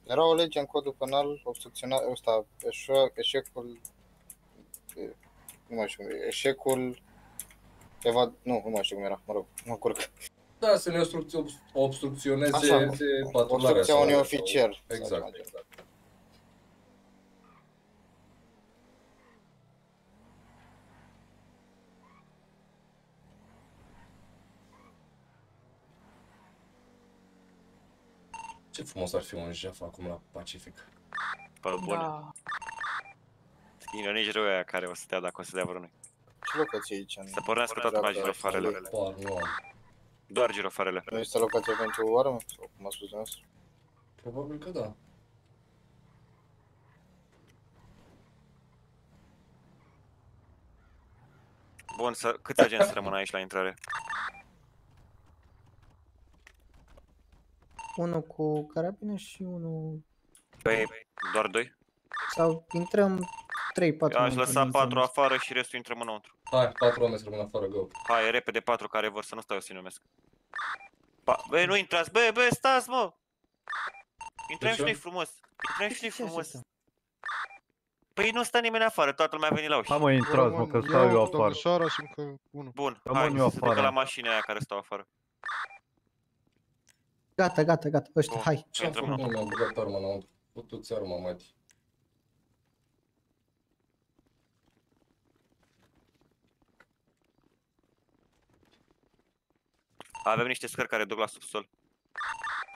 Era o lege în codul penal, obstrucționat, ăsta, eșecul, nu mai știu cum e, eșecul, evad, nu, nu mai știu cum era, mă rog, mă curc. Da, să ne obstrucționeze patrularea. Obstrucția unui oficer. Exact, exact. Ce frumos ar fi un jaf acum la Pacific. Păi bună. Indonezii rău aia care o să dea, dacă o să dea vreo noi. Ce locație aici? Să pornească toată la girofarele. Doar girofarele. Nu este locația pentru armă? Sau cum a spus dumneavoastră? Probabil că da. Bun, câți agenți rămân aici la intrare? Unul cu carabină și unul... Păi, doar doi? Sau intrăm trei, patru. Eu aș lăsa patru afară și restul intrăm înăuntru. Hai, patru oameni rămân afară, go. Hai, repede patru care vor să nu stau eu să-i numesc. Băi, nu intrați, băi, băi, stați, mă! Intrăm și noi frumos, intrăm și noi frumos. Păi nu stă nimeni afară, toată lumea a venit la uși. Hai mă, intrați, mă, că stau eu afară. Bun, hai, să se ducă la mașina aia care stau afară. Gata, gata, gata, ăștia, oh, hai! Ce-am făcut? Nu mi-am băgat arma înăuntru, putu-ți arma, mătii. Avem niște scări care duc la subsol.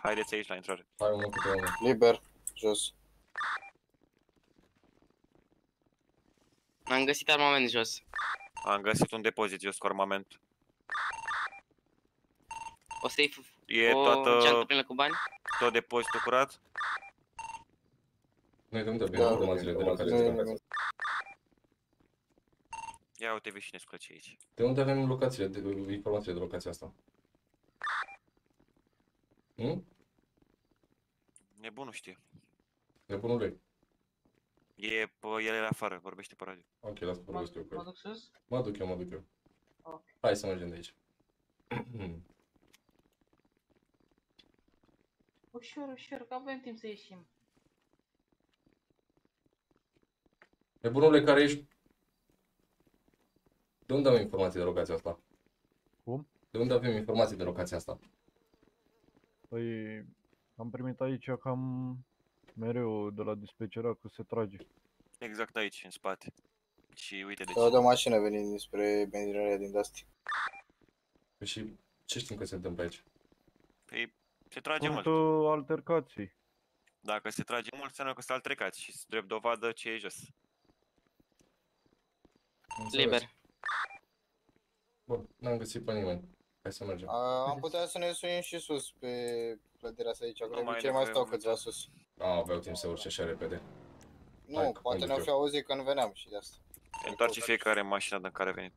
Haideți aici la intrare. Hai, unul cu două. Liber, jos. Am găsit armament jos. Am găsit un depozit jos cu armament. O să-i... E o toată... geantă plină cu bani? Tot depozitul curat? Noi dăm de bine informațiile de la care. Ia uite vișine sclăci aici. De unde avem locațiile, de, informațiile de locația asta? Hm? Nebunul știe. Nebunul lui? E pe el e afară, vorbește pe radio. Ok, las să vorbesc eu cu el. Mă duc sus? Mă duc eu, mă duc eu. Okay. Hai să mergem de aici. Ușor, ușor, că avem timp să ieșim. Nebunule, care ești? De unde avem informații de locația asta? Cum? De unde avem informații de locația asta? Păi, am primit aici cam mereu de la dispecera că se trage. Exact aici, în spate. Și uite de ce. O mașină venind dinspre benzinăria din Dusty. Păi și ce știm că se întâmplă aici? Păi... Se trage mult. Altercații. Dacă se trage mult, înseamnă că se altrecați și drept dovadă ce e jos. Liber. Bun, n-am găsit pe nimeni. Hai să mergem. A, am putea să ne sunim și sus pe plătirea asta aici, acolo mai, mai stau câțiva sus. A, aveau timp să urce așa repede. Nu, hai, poate ne-au fi auzit că nu veneam și de asta. Întoarce fiecare în mașina din care a venit.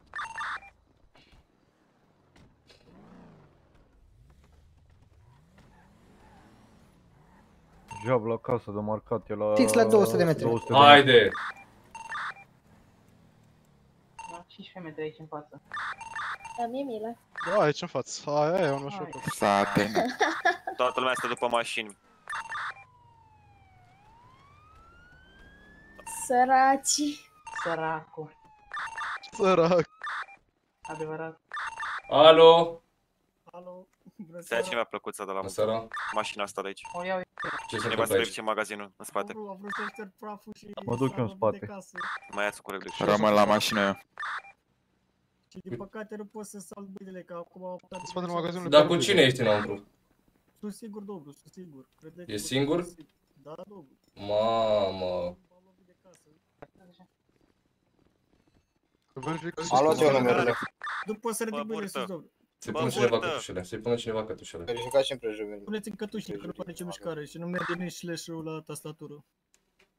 degeaba la casă de marcat, e la... Fix la două sute de metri. două sute Haide! De metri. La cincisprezece metri aici în față. Da, mie milă. Da, aici în față. Aia, aia, nu știu. Fate. Toată lumea stă după mașini. Săraci. Săracu. Sărac. Adevărat. Alo. Alo. Să ia cineva plăcuța de la mult. Mașina asta de aici. O iau. Ce cineva să repce magazinul în spate. Bro, vreau să șterg praful și... Mă duc eu în spate. Mai ia-ți cu regrești. Rămân la mașină eu. Și din păcate nu pot să salv bâinile, că acum am optat... În spatele magazinului... Dar cu cine ești înăuntru? Sunt singur, Dobru, sunt singur. E singur? Da, Dobru. Mamă. A luat eu numerele. Nu pot să ridic bâinile sus, Dobru. Să-i pună cineva cătușele, să-i pună cineva cătușele. Verificați în prejurările. Puneți-mi cătușele, că nu pare nicio mișcare și nu merge nici slash-ul la tastatură.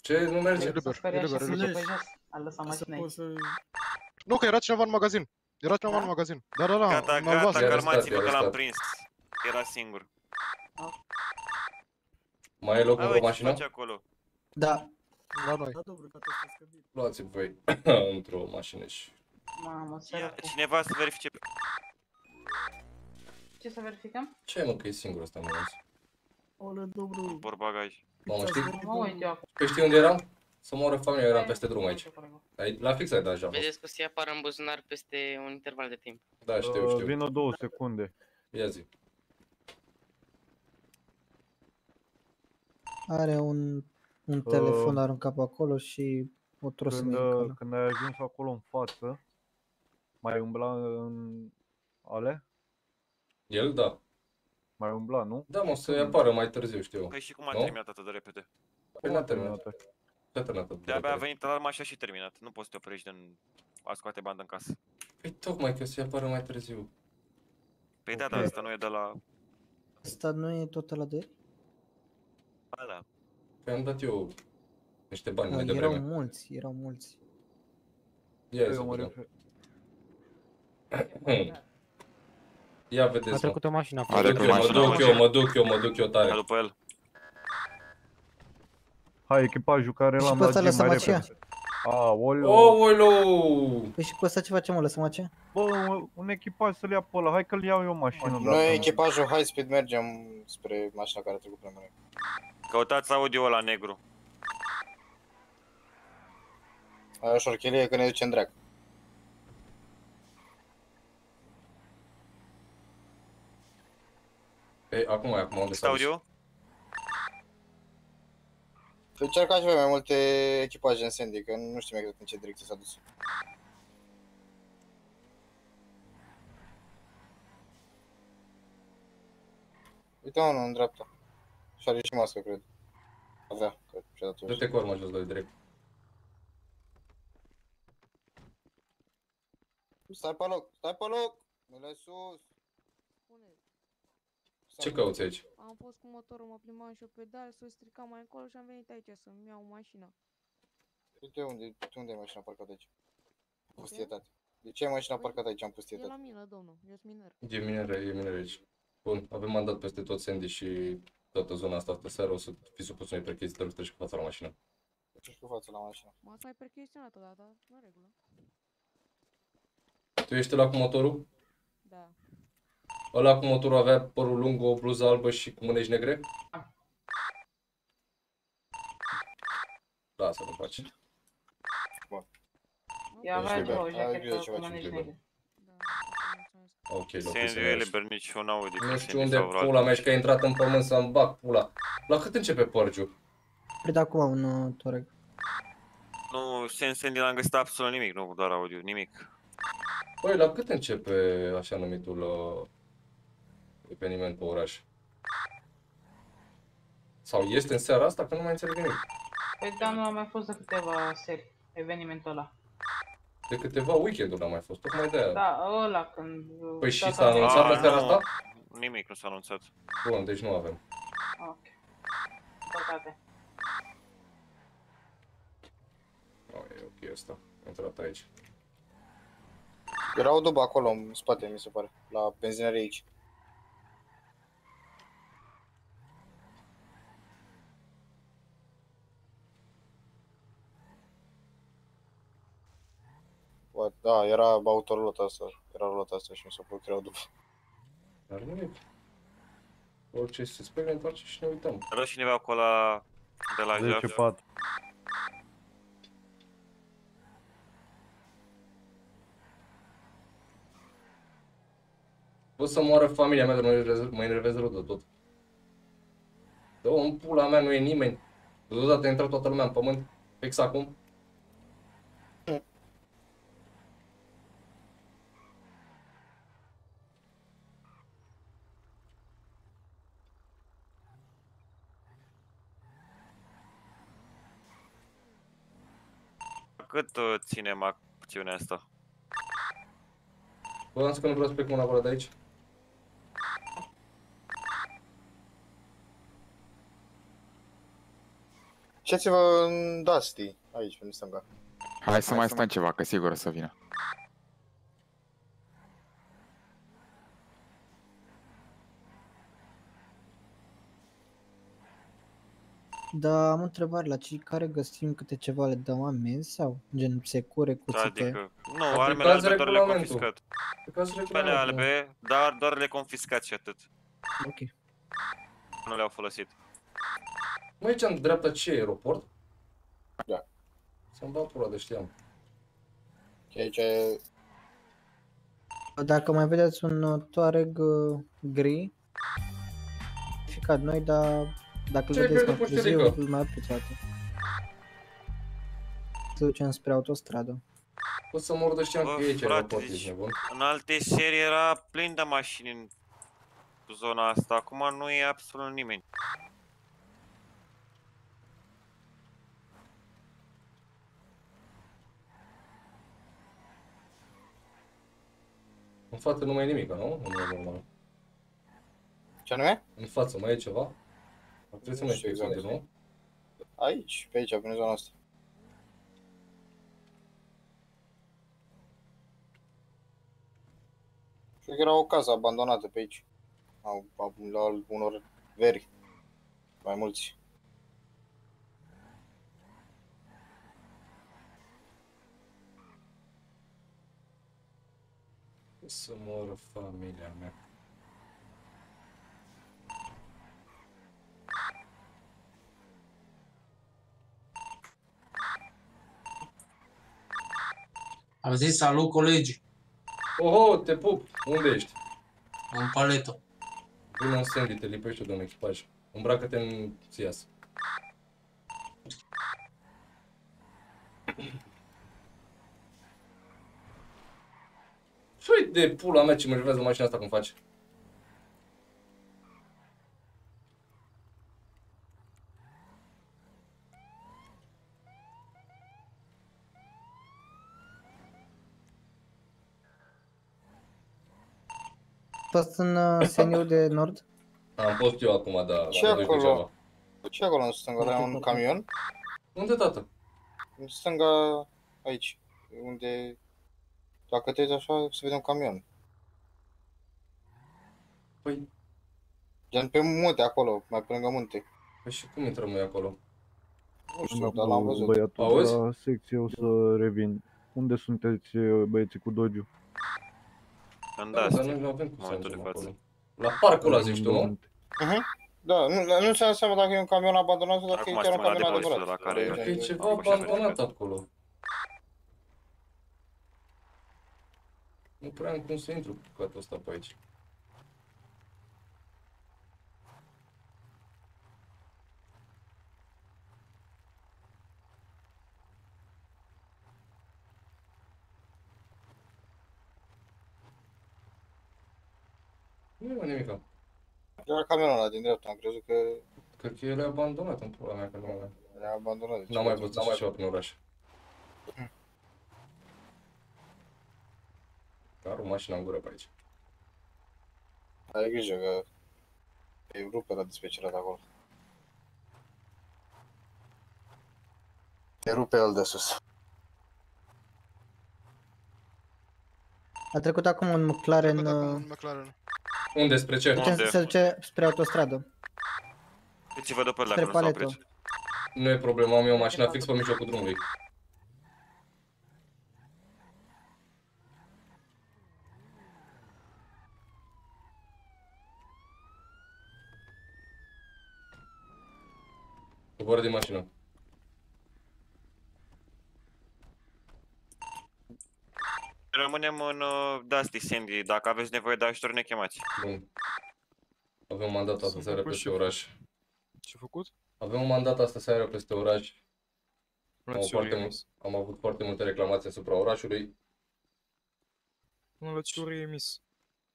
Ce? Nu merge? E liber. Am lăsat mașina aici. Nu, că era cineva în magazin. Era cineva în magazin. Da, da, da. Gata, gata, calmați-vă că l-am prins. Era singur. Mai e loc într-o mașină? Da. La noi. Luați-mi voi într-o mașină și... Cineva să verifice... Ce să verificăm? Ce mă, că e singur ăsta, mă lăs. Olă, Dobru. Borbagaj. Mamă, știi? Că știi unde eram? Să moară familia, eram peste drum aici. La fix ai dat jafă. Vedeți că se apară în buzunar peste un interval de timp. Da, știu, știu. Vină două secunde. Ia zi. Are un telefon aruncat pe acolo și o trosă mică. Când ai ajuns acolo în față, mai umbla în ale? El, da. Mai umbla, nu? Da, mă, să-i apară mai târziu, știu eu. Păi și cum a terminat atât de repede? Păi n-a terminat. De-a terminat atât de repede. De-abia a venit alarma și a și terminat. Nu poți să te oprești din a scoate bandă în casă. Păi tocmai că să-i apară mai târziu. Păi da, dar ăsta nu e de la... Ăsta nu e tot ăla de... Ăla. Păi am dat eu niște bani mai devreme. Erau mulți, erau mulți. Ia-i să vedem. Ia vedeți, mă. A trecut o mașină acolo. Mă duc eu, mă duc eu, mă duc eu tare. Hai după el. Hai, echipajul care l-am dat din mai repede. A, oilo. O, oilo. Păi și cu ăsta ce facem, o lăsăm aceea? Bă, un echipaj să-l ia pe ăla, hai că-l iau eu mașină. Noi echipajul high speed mergem spre mașina care a trecut pe noi. Căutați audio ăla negru. Ai o șorchelie că ne ducem dreac. Ei, acum mai acum unde s-a dus? Încercați voi mai multe echipaje în Sandy, că nu știu exact în ce direcție s-a dus. Uite unul în dreapta. Și are și mască, cred. Avea, cred, și-a dat-o. Du-te cu urmă jos, doi direct. Stai pe loc, stai pe loc! Nu le-ai sus! Ce cauți aici? Am fost cu motorul, mă plimbam și eu pedal, s-o stricam mai încolo și am venit aici să-mi iau mașina. Uite unde, unde e mașina parcată aici? În pustietate. De ce e mașina parcată aici în pustietate? E la mine, domnul, eu sunt miner. E minere, e minere aici. Bun, avem mandat peste tot Sandy și toată zona asta, asta seara o să fi supus unei percheziții, trebuie să treci cu fața la mașină. Treci cu fața la mașină. M-ați mai percheziționat odată, în regulă. Tu ești la cu motorul? Da. Ăla cu motorul avea părul lung, o bluză albă și cu mâneci negre? Lasă, nu faci. Bun. Eu avea două jachetă cu mâneci negre. Ok, Sandy e liber, nici eu n-au edicat. Nu știu unde pula mea, și că a intrat în pământ să-mi bag pula. La cât începe părgiu? Păi de acum un toreg. Nu, Sandy n-am găsit absolut nimic, nu doar audio, nimic. Păi, la cât începe așa numitul eveniment pe oraș? Sau este în seara asta? Că nu mai înțeleg nimic. Păi da, nu a mai fost de câteva seri, evenimentul ăla. De câteva weekend-uri n-a mai fost, tocmai de-aia. Da, ăla când... Păi și s-a anunțat la seara asta? Nimic nu s-a anunțat. Bun, deci nu avem. Ok. Păcate. Nu, e ok ăsta, a intrat aici. Era o dubă acolo, în spate, mi se pare, la benzinărie aici. Bă, da, era autorul lota asta, era lota asta și mi s-a părut creau după. Dar nu e. Orice se spune, ne întoarce și ne uităm. Avea cineva acolo de la geafă. O să moară familia mea, dar mă enervez rău de tot. Dă-o în pula mea, nu e nimeni. Deodată a intrat toată lumea în pământ, fix acum. Cât ținem acțiunea asta? Bă, am zis că nu vreau să plec mâna acolo de aici. Știați-vă în Dusty, aici, pe mi stânga. Hai să mai stăm ceva, că sigur o să vină. Da, am întrebare, la cei care găsim câte ceva le dăm amenzi sau gen secure, cuțite? Adică, nu, armele albe doar le confiscat. Armele albe, dar doar le confiscat și atât. Ok. Nu le-au folosit. Măi, aici, în dreapta, ce e, aeroport? Da. Să-mi dau pula de știam. Aici e... Dacă mai vedeți un toareg gri, ficat noi, dar... Dacă îl vedeți mai târziu, îl mai apuțează. Se ducem spre autostradă. O să mor de știam că e aici, deci, în alte serii era plin de mașini în zona asta, acum nu e absolut nimeni. În față nu mai e nimic, nu? Ce anume? În față mai e ceva? Trebuie să mergi pe exact, nu? Aici, pe aici, prin zona asta. Cred că era o casă abandonată pe aici. Au, au, la unor veri. Mai mulți. Să moră familia mea. Am zis salut, colegi! Oho, te pup! Unde ești? În paletă. Vine un Sandy, te lipește de un echipaj. Îmbracă-te în țiasă. Făi de pula mea ce mă rivează mașina asta cum face. Fost în seniul de nord? Am fost eu acum, dar... Ce acolo? Ce acolo în stânga? Avea un camion? Unde, tată? În stânga... aici. Unde... Dacă te uiți așa, se vede un camion. Păi... Gen pe munte acolo, mai pe lângă munte. Păi și cum intrăm noi acolo? Nu știu, dar l-am văzut. Auzi? La secție o să revin. Unde sunteți băieții cu Dogiu? Da, dar noi nu avem cum să ajungem acolo. La parcul ăla zici tu, nu? Da, nu ți-am dat seama dacă e un camion abandonat sau dacă e chiar un camion adevărat. E ceva abandonat acolo. Nu prea am cum să intru cu păcatul ăsta pe aici. Nu e nimic. Era camionul ăla din dreapta, am crezut că... Cred că el e abandonat în pula mea, că nu avea. Era abandonat. N-am mai văzut și ceva prin oraș. Dar o mașină în gură pe aici. Ai grijă că... E rupe la dispecerat acolo. E rupe el de sus. A trecut acum un McLaren... Unde? Spre ce? Putem să se duce spre autostradă. Uite-vă după la care s-a oprit. Nu e problemă, am eu mașina fix pe mijlocul drumului. Coboră din mașină. Rămânem în uh, Dusty Sandy, dacă aveți nevoie de ajutor ne chemați. Bun. Avem mandat asta seară peste oraș. Ce-a făcut? Avem un mandat asta seară peste oraș. Am, foarte, am avut foarte multe reclamații asupra orașului. Până la ce oră e emis?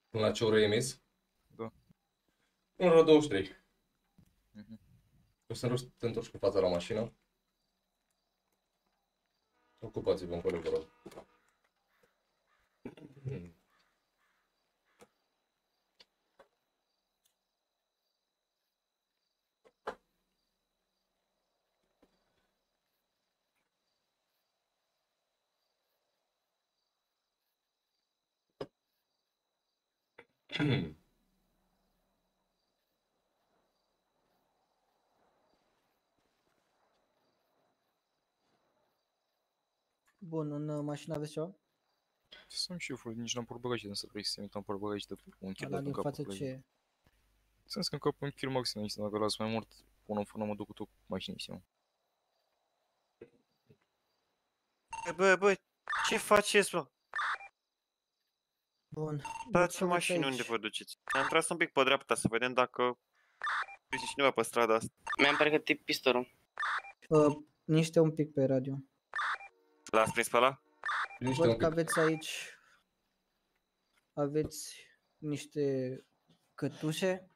Până la ce oră e emis? Da. Până la douăzeci și trei. Mm-hmm. O să te întorci cu fața la mașină. Ocupați-vă încolo, vă rog. Mm. Hmm. Bun, în mașină aveți ceva? Ce să-mi și eu, nici n-am portbagajele, însă vrei să-mi uităm portbagajele de un kil dat în capul plăi. Ce? Să-mi scând capul un kil maxim, nici dacă las mai mult, până în fână mă duc cu tot cu mașinii, știu. Bă, bă, ce faceți, mă? Bun. Dați-o mașină unde vă duceți. Ne-am tras un pic pe dreapta să vedem dacă este cineva pe strada asta. Mi-am pregătit pistolul. Uh, niște un pic pe radio. L-ați prins pe ăla? Văd că aveți aici... Aveți niște cătușe,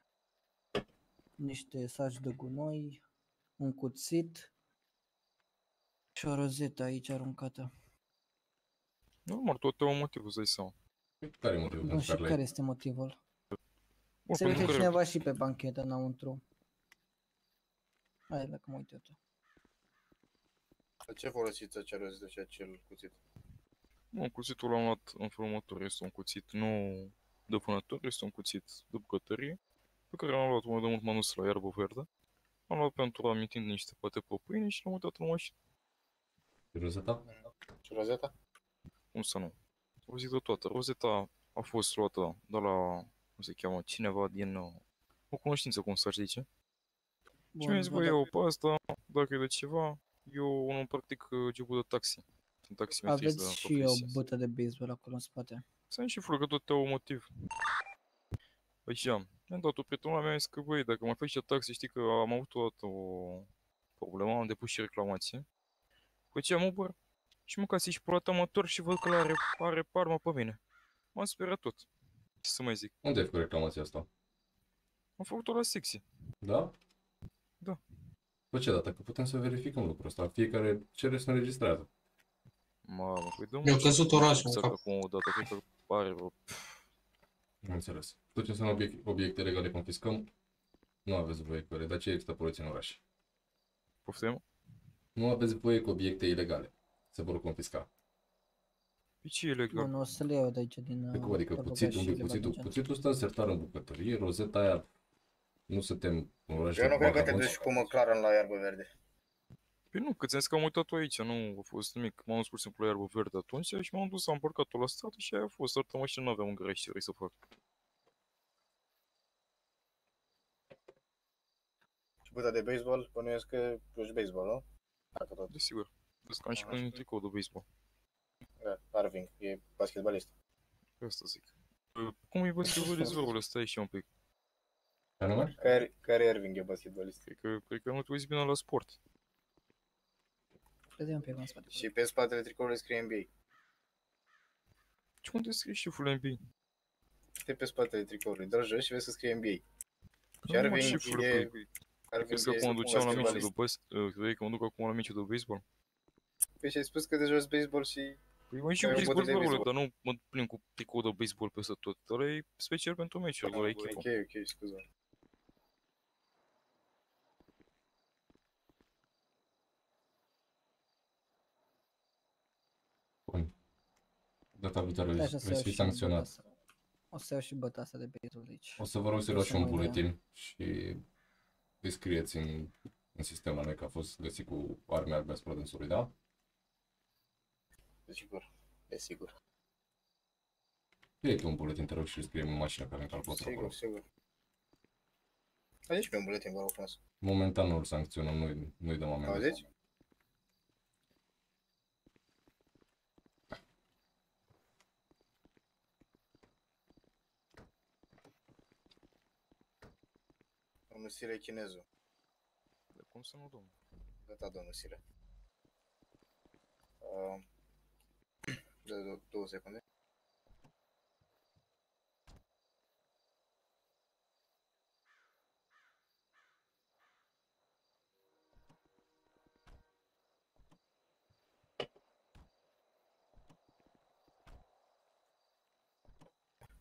niște saci de gunoi, un cuțit și o rozetă aici aruncată. Normal, tot e un motiv, să-i seama. Care e motivul? Nu știu care este motivul. Se uite cineva și pe bancheta înăuntru. Hai dacă mă uit eu tu. La ce folosiți acea rozetă și acel cuțit? Nu, cuțitul l-am luat în felul următor. Este un cuțit nu de vânător, este un cuțit de bucătărie pe care l-am luat unul de mult, m-am dus la iarbă verde. L-am luat pentru a aminti niște pate pe pâine și l-am uitat în mașină. Și rozeta? Și rozeta? Cum să nu? O zic de toată. Rozeta a fost luată de la, cum se cheamă, cineva din uh, o cunoștință, cum s-ar zice. Bun, și mi-a zis, bă, iau pe asta, dacă e de ceva, eu unul practic jobul de taxi. Sunt taximetrist de profesie. Aveți și o bătă de baseball acolo în spate. Să-mi și fură, că tot au motiv. Aici am. Mi-am dat-o prietenul meu, mi-a zis că, băi, dacă mai faci taxi, știi că am avut o dată o problemă, am depus și reclamație. Făceam Uber. Și mă casi și purata motor și văd că l-are are parma pe mine. M-am speriat tot. Ce să mai zic? Unde ai făcut reclamația asta? Am făcut-o la secție. Da? Da. Păi ce dată? Că putem să verificăm lucrul ăsta. Fiecare cere să înregistrează. Mamă, păi dă-mi... Eu căzut orașul, fac. Acum o dată, cred că pare vreo... Nu înțeles. Tot ce înseamnă obiect, obiecte legale confiscăm, nu aveți voie cu ele. Dar ce există poliție în oraș? Poftim? Nu aveți voie cu obiecte ilegale. Se vor confisca. Pe ce e legal? Nu, o să le iau de aici din... Adică, adică cuțitul, cuțitul, cuțitul stă în sertar în bucătărie, rozeta aia... Nu suntem în oraș. Eu nu cred că te duci cu McLaren la iarbă verde. Păi nu, că ți-am zis că am uitat-o aici, nu a fost nimic. M-am dus pur și simplu la iarbă verde atunci și m-am dus, am împărcat-o la stradă și aia a fost. Altă mașină nu aveam în garaj, ce vrei să fac. Și buta de baseball, bănuiesc că joci baseball, nu? Dacă tot. Desigur. Am și un tricou de baseball. Da, Irving, e basketbalist. Asta zic. Cum e basketbalist, vorul? Stai și un pic. Care, care Irving e basketbalist? Cred că, cred că nu te uiți bine la sport. Vedem pe spate. Și pe spatele tricoului scrie N B A. Ce unde scrie șeful N B A? Te pe spatele tricoului, dar jos și vezi să scrie N B A. Și Irving e... Crezi că acum duceam la meciul de baseball? Crezi că mă duc acum la meciul de baseball? Păi și-ai spus că te joci baseball și... Păi mai știu baseball, baseball, dar nu mă plin cu tricou de baseball peste tot. Ăla e special pentru meciul, ăla e echipă. Ok, ok, scuze. Bun. Data viitoare veți fi sancționat. O să iau și băta asta de baseball aici. O să vă rog să luați un buletin și îi scrieți în... în sistemul meu că a fost găsit cu arme albe asupra dânsului, da? Desigur, desigur. Iei tu un buletin, te rog, și îl scriem în mașina care ne-a calculat acolo. Sigur, sigur. Aici pe un buletin, vă rog frumos. Momentan nu îl sancționăm, nu-i nu dăm amendă. Auziți? Domnul Sile chinezul. De cum să nu, domnul? Da, domnul Sile. Uh, de două secunde.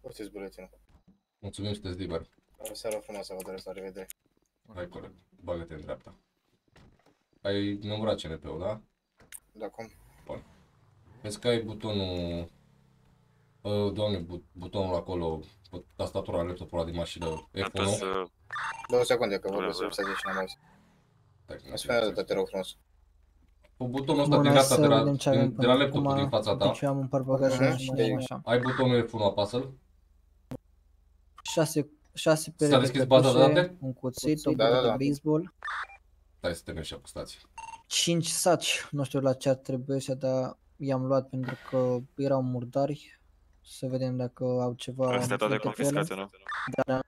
Porți-ți buletinul. Mulțumim, sunteți liberi. O seară frumoasă, vă doresc, la revedere. Hai, corect. Bagă-te în dreapta. Ai numărat C N P-ul, da? Da, cum? Bun. Vezi că ai butonul... Uh, doamne, but butonul acolo, tastatura, laptopul ăla din mașină, F unu. Două secunde, că vorbesc să zici și n-am auzit. Mă spune de te rog frumos. Cu butonul ăsta din dreapta, de la, la laptopul din fața ta. Deci eu am un par bagajul și așa. Ai butonul F unu, apasă-l. șase pe de date? Un cuțit, o bătă de baseball. Stai să termin și cu stații. cinci saci, nu știu la ce ar trebui ăștia, dar i-am luat pentru că erau murdari. Să vedem dacă au ceva... Astea toate confiscate, nu? Da.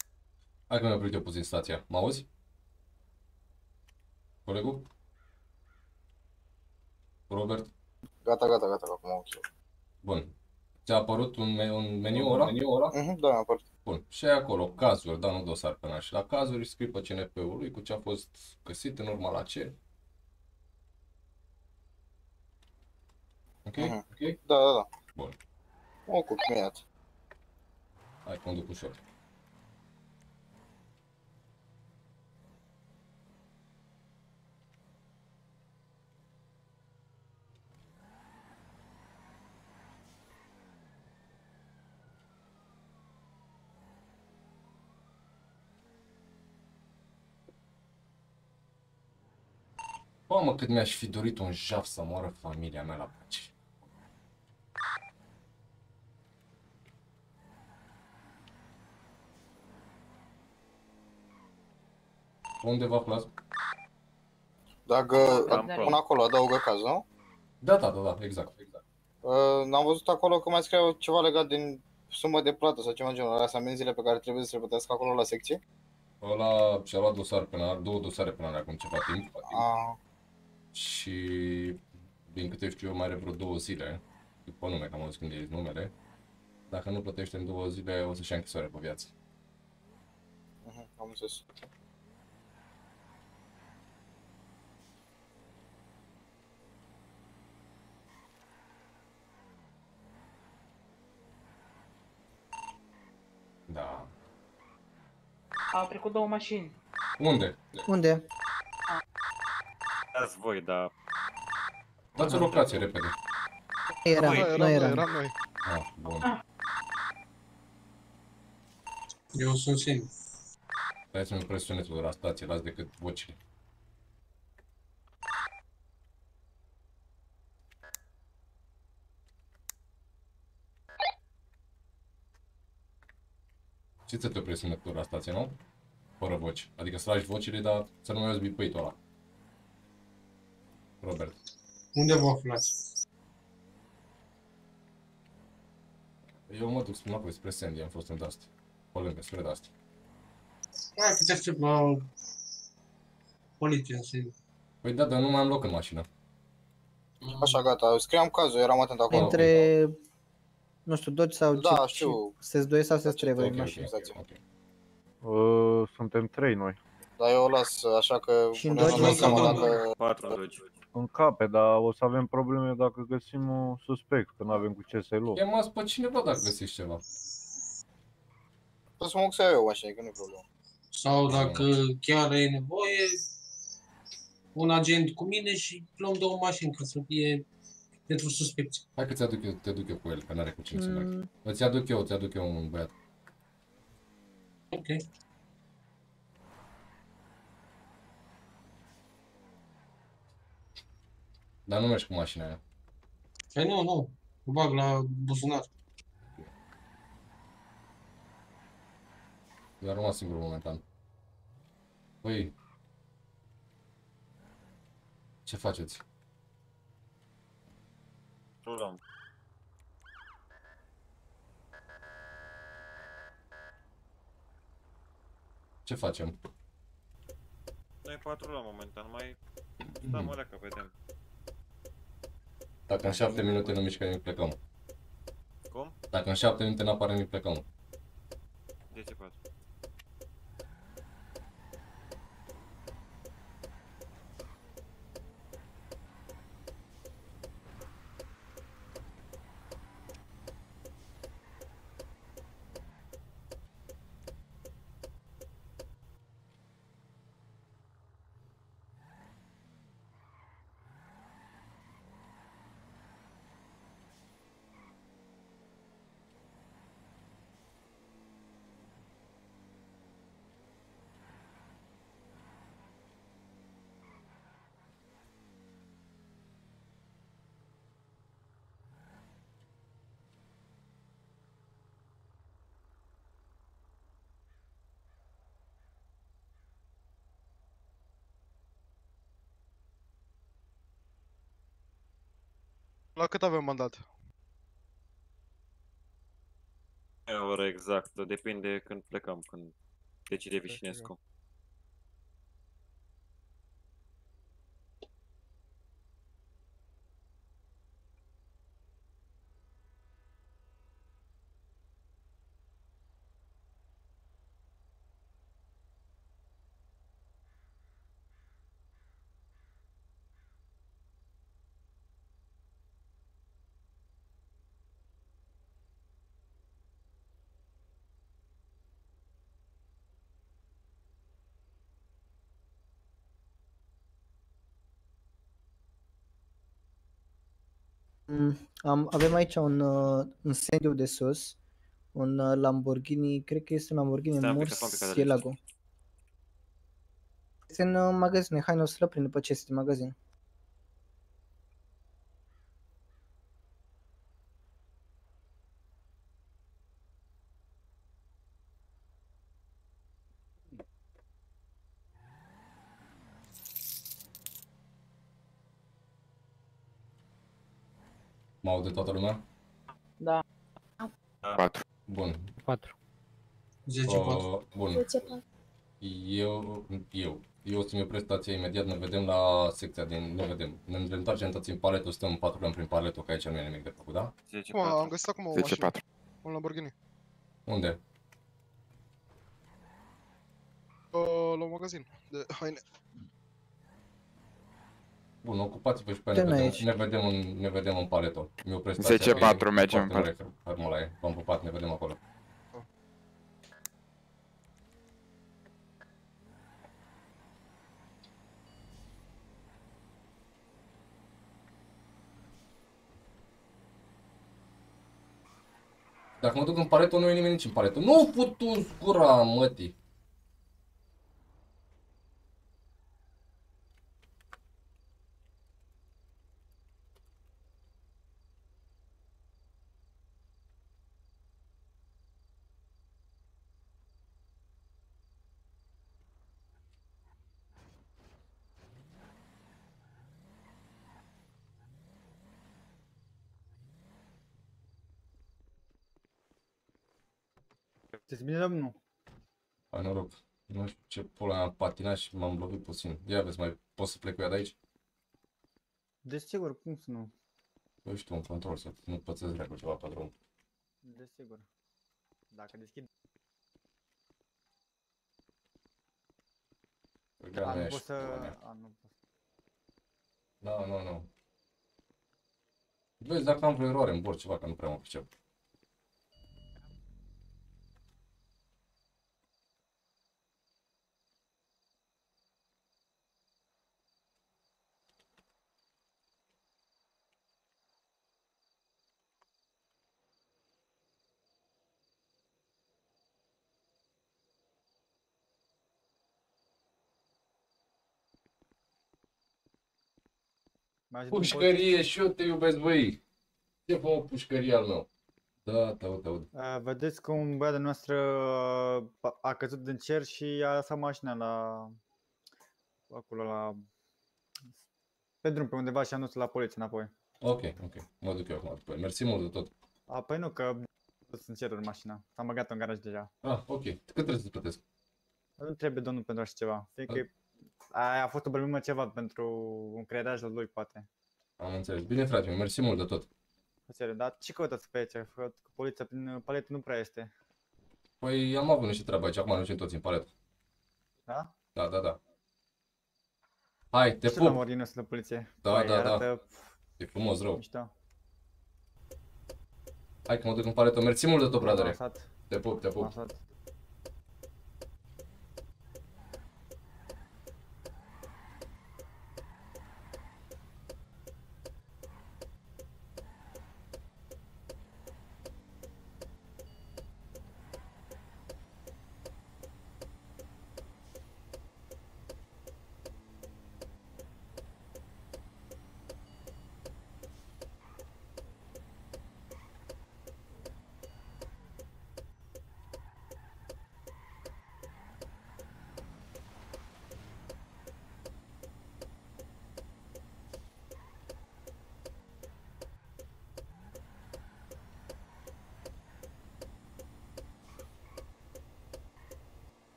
Hai că mi-am oprit eu puțin stația, mă auzi? Colegul? Robert? Gata, gata, gata, că acum auzi eu. Bun. Ți-a apărut un, me un meniu ora? Un meniu ora? Mhm, da, mi-a apărut. Bun, și ai acolo cazuri, da, nu dosar penal, și la cazuri scrii pe C N P-ul lui cu ce a fost găsit în urma la ce. Ok? Mm-hmm. Ok? Da, da, da. Bun. Mă ocup, mi-ați. Hai, conduc ușor. Bă, mă, cât mi-aș fi dorit un jaf să moară familia mea la pace. Unde vă aflați? Dacă... până acolo, adaugă caz, nu? Da, da, da, da, exact, exact. Uh, am văzut acolo că mai scriau ceva legat din sumă de plată sau ceva în genul, alea amenziile pe care trebuie să le plătească acolo la secție? Ăla și-a luat dosar penal, două dosare penale acum ceva timp. Ah. Și din câte știu eu mai are vreo două zile, după nume, că am auzit când e numele. Dacă nu plătește în două zile, o să-și ia închisoare pe viață. Uh-huh, am înțeles. Da. Au trecut două mașini. Unde? Unde? Dați voi, da. Dați o locație repede. Eram, noi, eram, eram. eram noi. Ah, bun. Eu sunt singur. Stai să-mi presionez de la stație, las decât vocile. Știți să te oprești în lectura stație, nu? Fără voci. Adică să lași vocile, dar să nu mai auzi bipăitul ăla. Robert. Unde vă aflați? Eu mă duc spre înapoi, spre Sandy, am fost în Dust. O lângă, spre Dust. Hai că te aștept la... poliția, Sandy. Păi da, dar nu mai am loc în mașină. Așa, gata, scriam cazul, eram atent acolo. Între... nu știu, doi sau da, ce, știu. Se doi sau se trei, okay, okay, okay, okay. uh, Suntem trei noi. Da, eu o las, așa că... și în în cape, dar o să avem probleme dacă găsim un suspect, că nu avem cu ce să-i luăm. Chemați pe cineva dacă găsiți ceva. O să mă duc să iau eu mașină, că nu e problemă. Sau dacă chiar e nevoie, un agent cu mine și luăm două mașini ca să fie... pentru suspecții. Hai că ți-aduc eu, te duc eu cu el, că n-are cu cine să merg. Îți aduc eu, ți aduc eu un băiat. Ok. Dar nu mergi cu mașina aia. Păi nu, nu. O bag la buzunar. Eu am rămas singur momentan. Băi, ce faceți? Rulăm. Ce facem? Noi patrulăm momentan, mai stăm o leacă, vedem. Dacă în șapte minute nu mișcă, ne plecăm. Cum? Dacă în șapte minute nu apare, ne plecăm. De ce patru? La cât avem mandat? E o oră exactă, depinde când plecăm, când decide Vișinescu. Am, avem aici un, uh, un incendiu de sus, un uh, Lamborghini, cred că este un Lamborghini Murcielago. Este în uh, magazine, hai, nu o să-l prind după ce este în magazin. M-a auzit toată lumea? Da. patru. Bun. patru. zece patru. Bun. Eu, eu, eu o să-mi opresc stația imediat, ne vedem la secția din, ne vedem. Ne întoarcem toți în paletul, stăm patru prin paletul, că aici nu e nimic de făcut, da? zece patru. Am găsit acum o mașină, un Lamborghini. Unde? Uh, la un magazin de haine. Bun, ocupați-vă și pe ne vedem, ne vedem în, ne vedem în paletul. Mi-o prestație. zece patru mergem în paletul. V-am pupat, ne vedem acolo. Dacă mă duc în paletul, nu e nimeni nici în paletul. Nu putu-ți gura, mătii! Sunteți bine, domnul? Nu? Ai noroc. Nu știu ce pula, am patinat și m-am lovit puțin. Ia vezi, mai poți să plec cu ea de aici? Desigur, cum să nu? Eu știu, un control, să nu pățesc dracu ceva pe drum. Desigur. Dacă deschid... Da, nu pot să... A, nu pot. Nu, nu, nu. Vezi, dacă am vreo eroare în bord, ceva, că nu prea mă pricep. Pușcărie și eu te iubesc, băi! Ce fă o pușcărie al meu? Da, te aud, te aud. Vedeți cum băiatul noastră a căzut din cer și a lăsat mașina la acolo la... pe drum pe undeva și am dus la poliție înapoi. Ok, ok. Mă duc eu acum după el. Mersi mult de tot. A, păi nu, că sunt ceruri mașina. S-am băgat-o în garaj deja. Ah, ok. Cât trebuie să plătesc? Nu trebuie, domnul, pentru așa ceva. Fie că a, a fost o problemă ceva pentru un creieraj al lui, poate. Am înțeles. Bine, frate meu, mersi mult de tot. Păi, dar ce căutați pe aici? Poliția prin paletă nu prea este. Păi am avut niște treabă aici, acum aducem toți în paletă. Da? Da, da, da. Hai, te pup! Morinul la poliție. Da, păi, da, arată... da. E frumos rău. Mișto. Hai că mă duc în paletă. Mersi mult de tot, bradere. Te pup, te pup.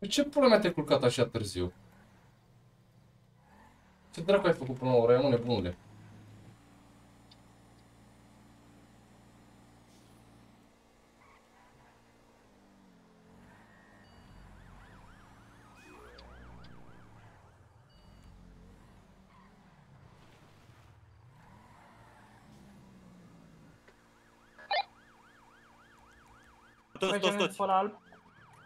De ce pula mea te-ai culcat așa târziu? Ce dracu ai făcut până la ora aia, mă, nebunule? Toți, toți, toți.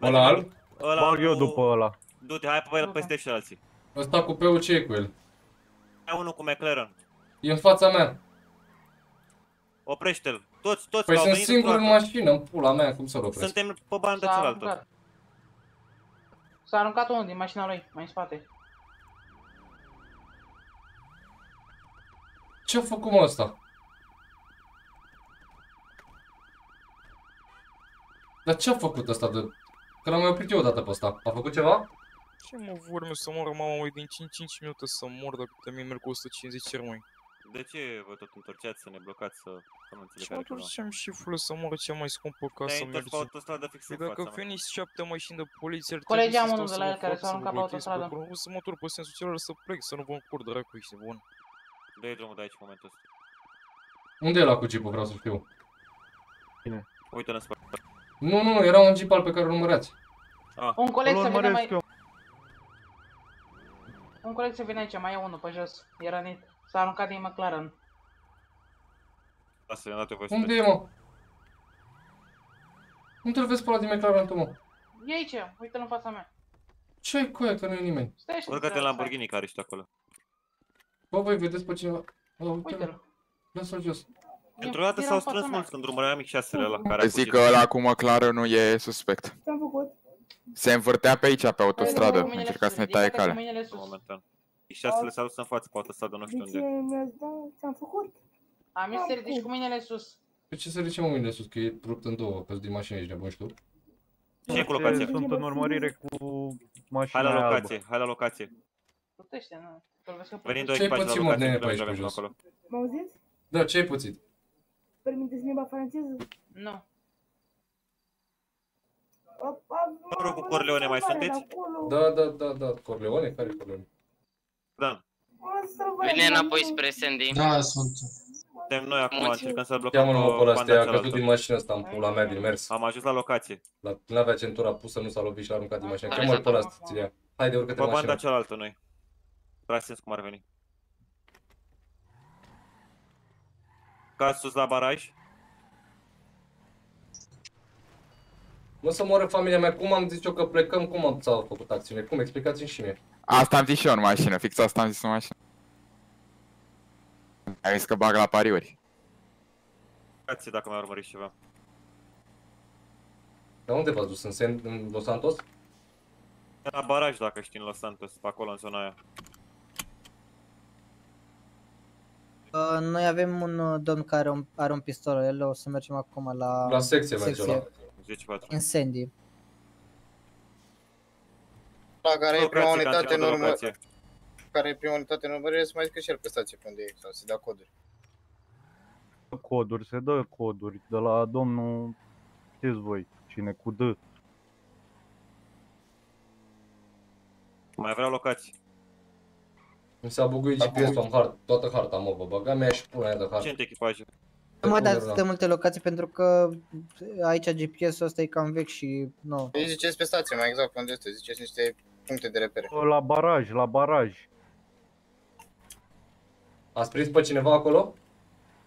Ăla alb? Bag eu după ăla. Du-te, hai pe el peste și alții. Ăsta cu P-ul ce e cu el? Hai unul cu McLaren. E în fața mea. Oprește-l. Toți, toți păi sunt singur în mașină, în pula mea, cum să-l opresc? Suntem pe banda cealaltă. S-a aruncat unul din mașina lui, mai în spate. Ce-a făcut mă ăsta? Dar ce-a făcut ăsta de... Că l-am mai oprit eu odată pe ăsta. A făcut ceva? Ce mă vorme să mor, mama, mă, din cinci în cinci minute să mor, dacă pe mine merg cu o sută cincizeci cer, măi. De ce vă tot întorceați să ne blocați să... Ce mă întorceam și fulă să mor, cea mai scumpă casă merge. Păi dacă veniți șapte mașini de poliție, ar trebui să stau să mă fac să vă blochezi pe acolo. O să mă tur pe sensul celor să plec, să nu vă încurc, dracu, ești bun. Dă-i drumul de aici, momentul ăsta. Unde e ăla cu jeep-ul, vreau să știu. Bine. Uite-l în spate. Nu, nu, nu, era un jeep al pe care îl urmăreați. Ah. Un coleg să vină mai... Un coleg să vină aici, mai e unul pe jos. E rănit. S-a aruncat din McLaren. Unde e, mă? Nu te-l vezi pe ăla din McLaren, tu, mă? E aici, uite-l în fața mea. Ce-ai cu ea, că nu e nimeni? Urcă-te la Lamborghini care ești acolo. Bă, voi vedeți pe cineva? Uite-l. Lasă-l jos. Într-o dată s-au strâns mulți când urmăream X șase-le ăla care... Zic că ăla cu McLaren nu e suspect. Ce-am făcut? Se învârtea pe aici, pe autostradă. Încerca să ne taie calea. X șase-le s-au dus în față pe autostradă, nu știu unde. De ce mi-ați dat? Ce-am făcut? Am zis să ridici cu mâinile sus. Pe ce să ridici cu mâinile sus? Că e rupt în două, pe-s din mașină, ești nebun, știu? Ce-i cu locația? Sunt în urmărire cu mașina albă. Hai la locație, hai la locație. Putește, nu? Venim doi echipaje la locație, vreau să acolo. M-auziți? Da, ce-ai puțit? Permiteți limba franceză? Nu. Mă rog, cu Corleone mai sunteți? Da, da, da, da. Corleone? Care-i Corleone? Da. Vine înapoi spre Sandy. Da, sunt. Suntem noi acum, încercăm să-l blocăm pe banda cealaltă. A căzut din mașină asta, în pula mea, din mers. Am ajuns la locație. N-avea centura pusă, nu s-a lovit și l-a aruncat din mașină. Cheamă-l pe ăla asta, ține-a. Haide, urcă-te în mașină. Pe banda cealaltă noi. Traseți cum ar veni. Cați sus la baraj. Mă, să moară familia mea, cum am zis eu că plecăm, cum am s-a făcut acțiune, cum? Explicați-mi și mie. Asta am zis și eu în mașină, fix asta am zis în mașină. Ai zis că bag la pariuri. Cați dacă mi-a urmărit ceva. Dar unde v-ați dus? În, în Los Santos? La baraj, dacă știi, în Los Santos, pe acolo, în zona aia. Uh, noi avem un uh, domn care are un, are un pistol, el o să mergem acum la... La secție, secție. la celălalt. Incendiu. La care e prima unitate în urmă... Care e prima unitate în urmărire, să mai zică și el pe stație pe unde e, sau să dea coduri. Coduri, se dă coduri de la domnul... Știți voi, cine cu D. Mai vreau locații. Mi s-a buguit G P S-ul în harta, toată harta, mă, bă, băga mea și pune aia de harta. Cine-te echipaje? Mă, dar sunt multe locații pentru că aici G P S-ul ăsta e cam vechi și nu. Îi ziceți pe stație, mai exact, unde este, ziceți niște puncte de repere. La baraj, la baraj. Ați prins pe cineva acolo?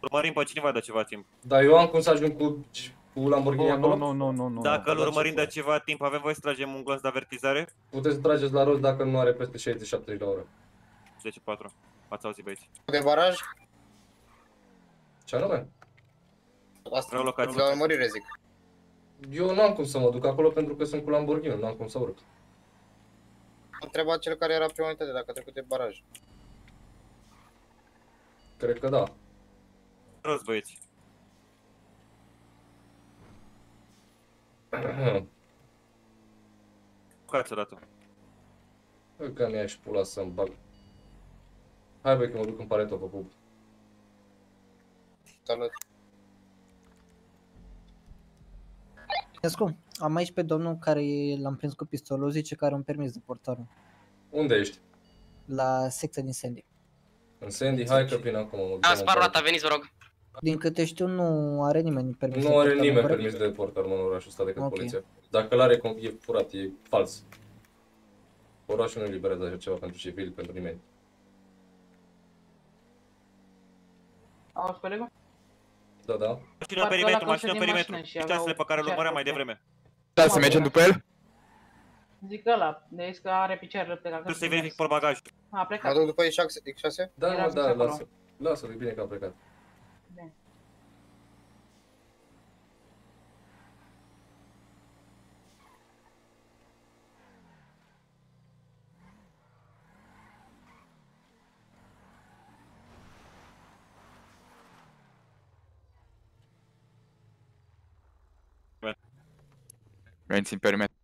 Urmărim pe cineva de ceva timp. Dar eu am cum să ajung cu... Cu Lamborghini acolo? Nu, nu, nu, nu. Dacă îl urmărim de ceva timp, avem voie să tragem un glonț de avertizare? Puteți să trageți la rost dacă nu are peste șaizeci șaptezeci la oră. zece patru. Ați auzit, băieți. De baraj? Ce anume? Asta la urmărire, zic. Eu n-am cum să mă duc acolo pentru că sunt cu Lamborghini, n-am cum să urc. Întreba cel care era pe unitate dacă a trecut de baraj. Cred că da. Rost, băieți. Care ți-a dat-o? Bă, că mi-aș pula să-mi bag. Hai băi că mă duc în pareto pe pub. Salut. Iascu, am aici pe domnul care l-am prins cu pistolul, zice că are un permis de portarul. Unde ești? La secția din Sandy. În Sandy? Hai că prin acum mă duc. Am spart roata, veniți vă rog. Din câte știu, nu are nimeni permis de portar. Nu are nimeni permis de portar în orașul ăsta decât poliția. Dacă l-are, e furat, e fals. Orașul nu eliberează așa ceva pentru civili, pentru nimeni. Auzi, colegă? Da, da. Mașină în perimetru, mașină în perimetru. Știasele pe care îl urmăream mai devreme. Da, să mergem după el? Zic ăla, de aici că are picioarele plecat. Trebuie să-i verific pe bagaj. A plecat. Mă duc după X șase? Da, da, lasă. Lasă-l, e bine că a plecat. Veniți în perimetru.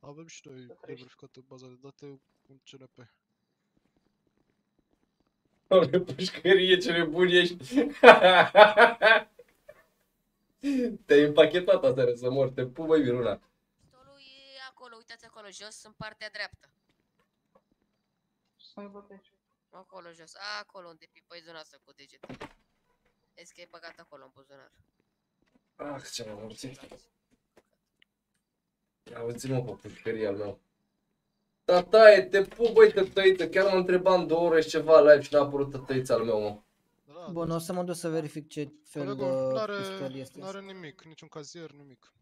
Avem și noi verificate în baza de date un C N P. Doamne, pușcărie, ce nebun ești! Te-ai împachetat aseară să mor, te pun, băi, Miruna. Pistolul e acolo, uitați acolo jos, în partea dreaptă. Acolo jos, acolo unde pipăi zona asta cu degetele. Vezi că e băgat acolo în buzunar. Ah, ce m-am urțit. Auzi-mă pe pușcăria al meu. Da, taie, te pup, băi, tătăiță. Chiar mă întrebam două ore și ceva live și n-a apărut tătăița al meu, mă. Bun, o să mă duc să verific ce fel de pușcări este. N-are nimic, niciun cazier, nimic.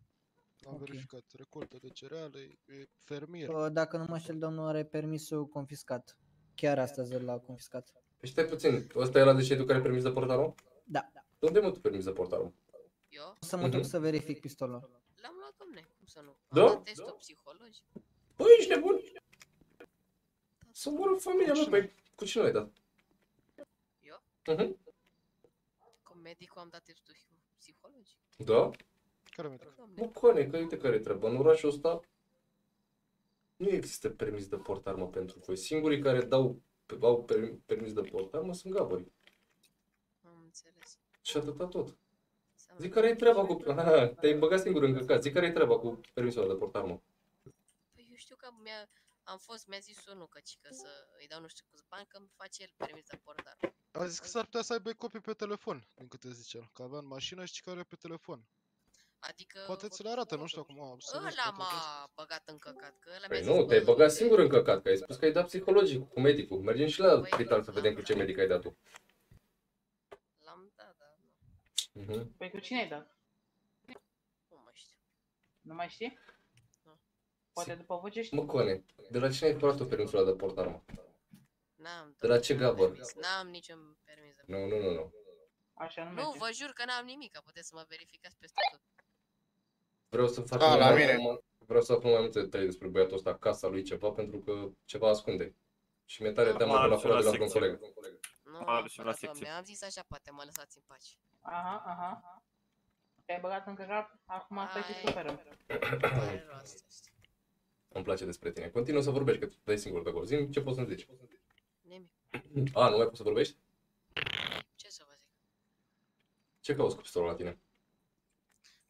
Am okay. verificat, recoltă de cereale, e fermier. Dacă nu mă știu, domnul are permisul confiscat. Chiar astăzi l-a confiscat. Păi stai puțin, ăsta e la deșeitul care permis de portarul? Da. De unde mă duc permis de portarul? Eu? O să mă duc uh-huh. să verific pistolul. L-am luat, domne, cum să nu? Da? Am dat testul da? psihologic. Păi ești nebun? Să mor în familia mea, păi cu cine l-ai dat? Eu? Uh-huh. Cu medicul am dat testul psihologic. Da? Care medic? Mă, Cone, că uite care e treaba, în orașul ăsta nu există permis de portarmă pentru voi. Singurii care dau, au permis de portarmă sunt gabării. Am înțeles. Și atâta tot. Zic care e treaba cu... Te-ai băgat singur în căcat. Zic care e treaba cu permisul de portarmă. Păi eu știu că am fost, mi-a zis unul că să îi dau nu știu câți bani, că îmi face el permis de portarmă. A zis că s-ar putea să aibă copii pe telefon, din câte zice el. Că avea în mașină și care pe telefon. Adică... Poate ți le arată, nu știu acum, absolut. Ăla m-a băgat în căcat, că ăla mi-a zis... Păi nu, te-ai băgat singur în căcat, că ai spus că ai dat psihologic cu medicul. Mergem și la spital să vedem cu ce medic ai dat tu. L-am dat, da. Păi cu cine ai dat? Nu mai știu. Nu mai știi? Poate după voce știi? Mă, Cone, de la cine ai luat tu permisul ăla de portarmă? N-am. De la ce gabăr? N-am niciun permis. Nu, nu, nu, nu. Așa nu merge. Nu, vă jur că n-am nimic, puteți să mă verificați peste tot. Vreau să fac, a, la mine. Mai, vreau să aflu mai multe detalii despre băiatul ăsta, casa lui, ceva, pentru că ceva ascunde. Și mi-e tare teamă de la fără de la vreun coleg. Nu, doamne, am zis așa, poate mă lăsați în pace. Aha, aha. Te-ai băgat în căcat, acum asta și superă. Îmi place despre tine. Continuă să vorbești, că tu dai singur de acolo. Zi-mi ce poți să-mi zici. Nimic. A, nu mai poți să vorbești? Ce să vă zic? Ce cauți cu pistolul la tine?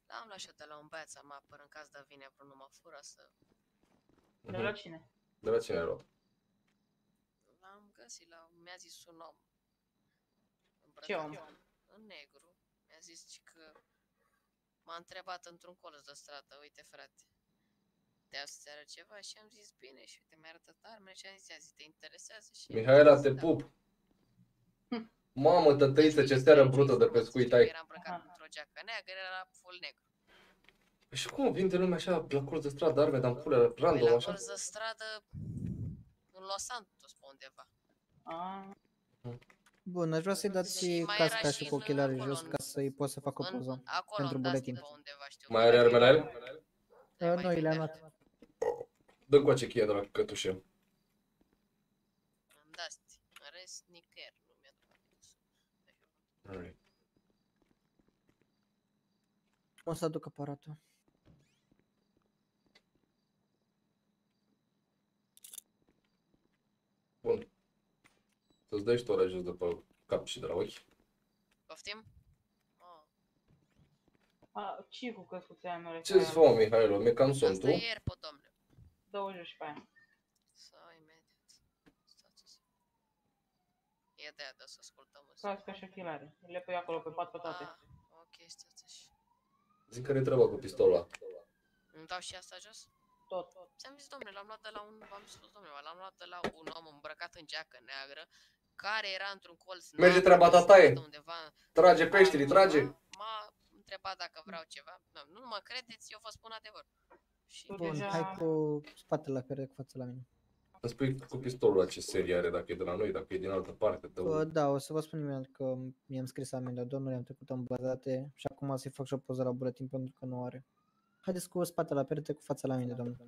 Da, am luat și-o de la un băiat să mă apăr în caz de vine vreun mă fură să... De la cine? De la cine ai luat? L-am găsit la... mi-a zis un om. Ce om? În negru. Mi-a zis că... m-a întrebat într-un colț de stradă, uite frate, de astăzi arăt ceva și am zis bine și uite, mi-a arătat armele și am zis, ia zi, te interesează și... Mihaela, zis, te da. pup! Hm. Mamă, tătăiță, ce seară brută de pescuit ai! Era îmbrăcat într-o geacă neagră, era full negru. Păi și cum vinde lumea așa, la colț de stradă, arme, dar în pulea, random, așa? La colț de stradă, în Los Santos, pe undeva. Ah. Bun, aș vrea să-i dați și casca și cu ochelarii jos, ca să-i pot să facă o poză pentru buletin. Mai are arme la el? Noi le-am luat. Dă-mi coace cheia de la cătușe. Îmi dați, în rest nicăieri nu mi-a dat. O să aduc aparatul. Bun. Să-ți dai și tu alea jos de pe cap și de la ochi. Poftim? A, ce-i cu căscuția mea? Ce-ți fă, Mihailo? Mi-e cam somn, tu? Asta e ieri, pă, domnule. douăzeci pe aia. Sau imediat. Stați-o. E de-aia de-o să ascultăm. Casca și ochilare. Le pui acolo pe pat pe toate. A, ok, stați-o. Zic că ne trebuie cu pistola. Îmi dau și asta jos? Tot, tot. Ți-am zis, domnule, l-am luat de la un... v-am spus, domnule, l-am luat de la un om îmbrăcat în geacă neagră, care era într-un colț... Merge treaba ta, taie! Trage peștile, trage! M-a întrebat dacă vreau ceva. Nu mă credeți, eu vă spun adevărul. Bun, hai cu spatele la perde, cu fața la mine. Îmi spui cu pistolul la ce serie are, dacă e de la noi, dacă e din altă parte. Da, o să vă spun imediat că mi-am scris amendea domnului, am trecut în bazate și acum să-i fac și o poză la buletin pentru că nu are. Haideți cu spatele la perete, cu fața la mine, domnule.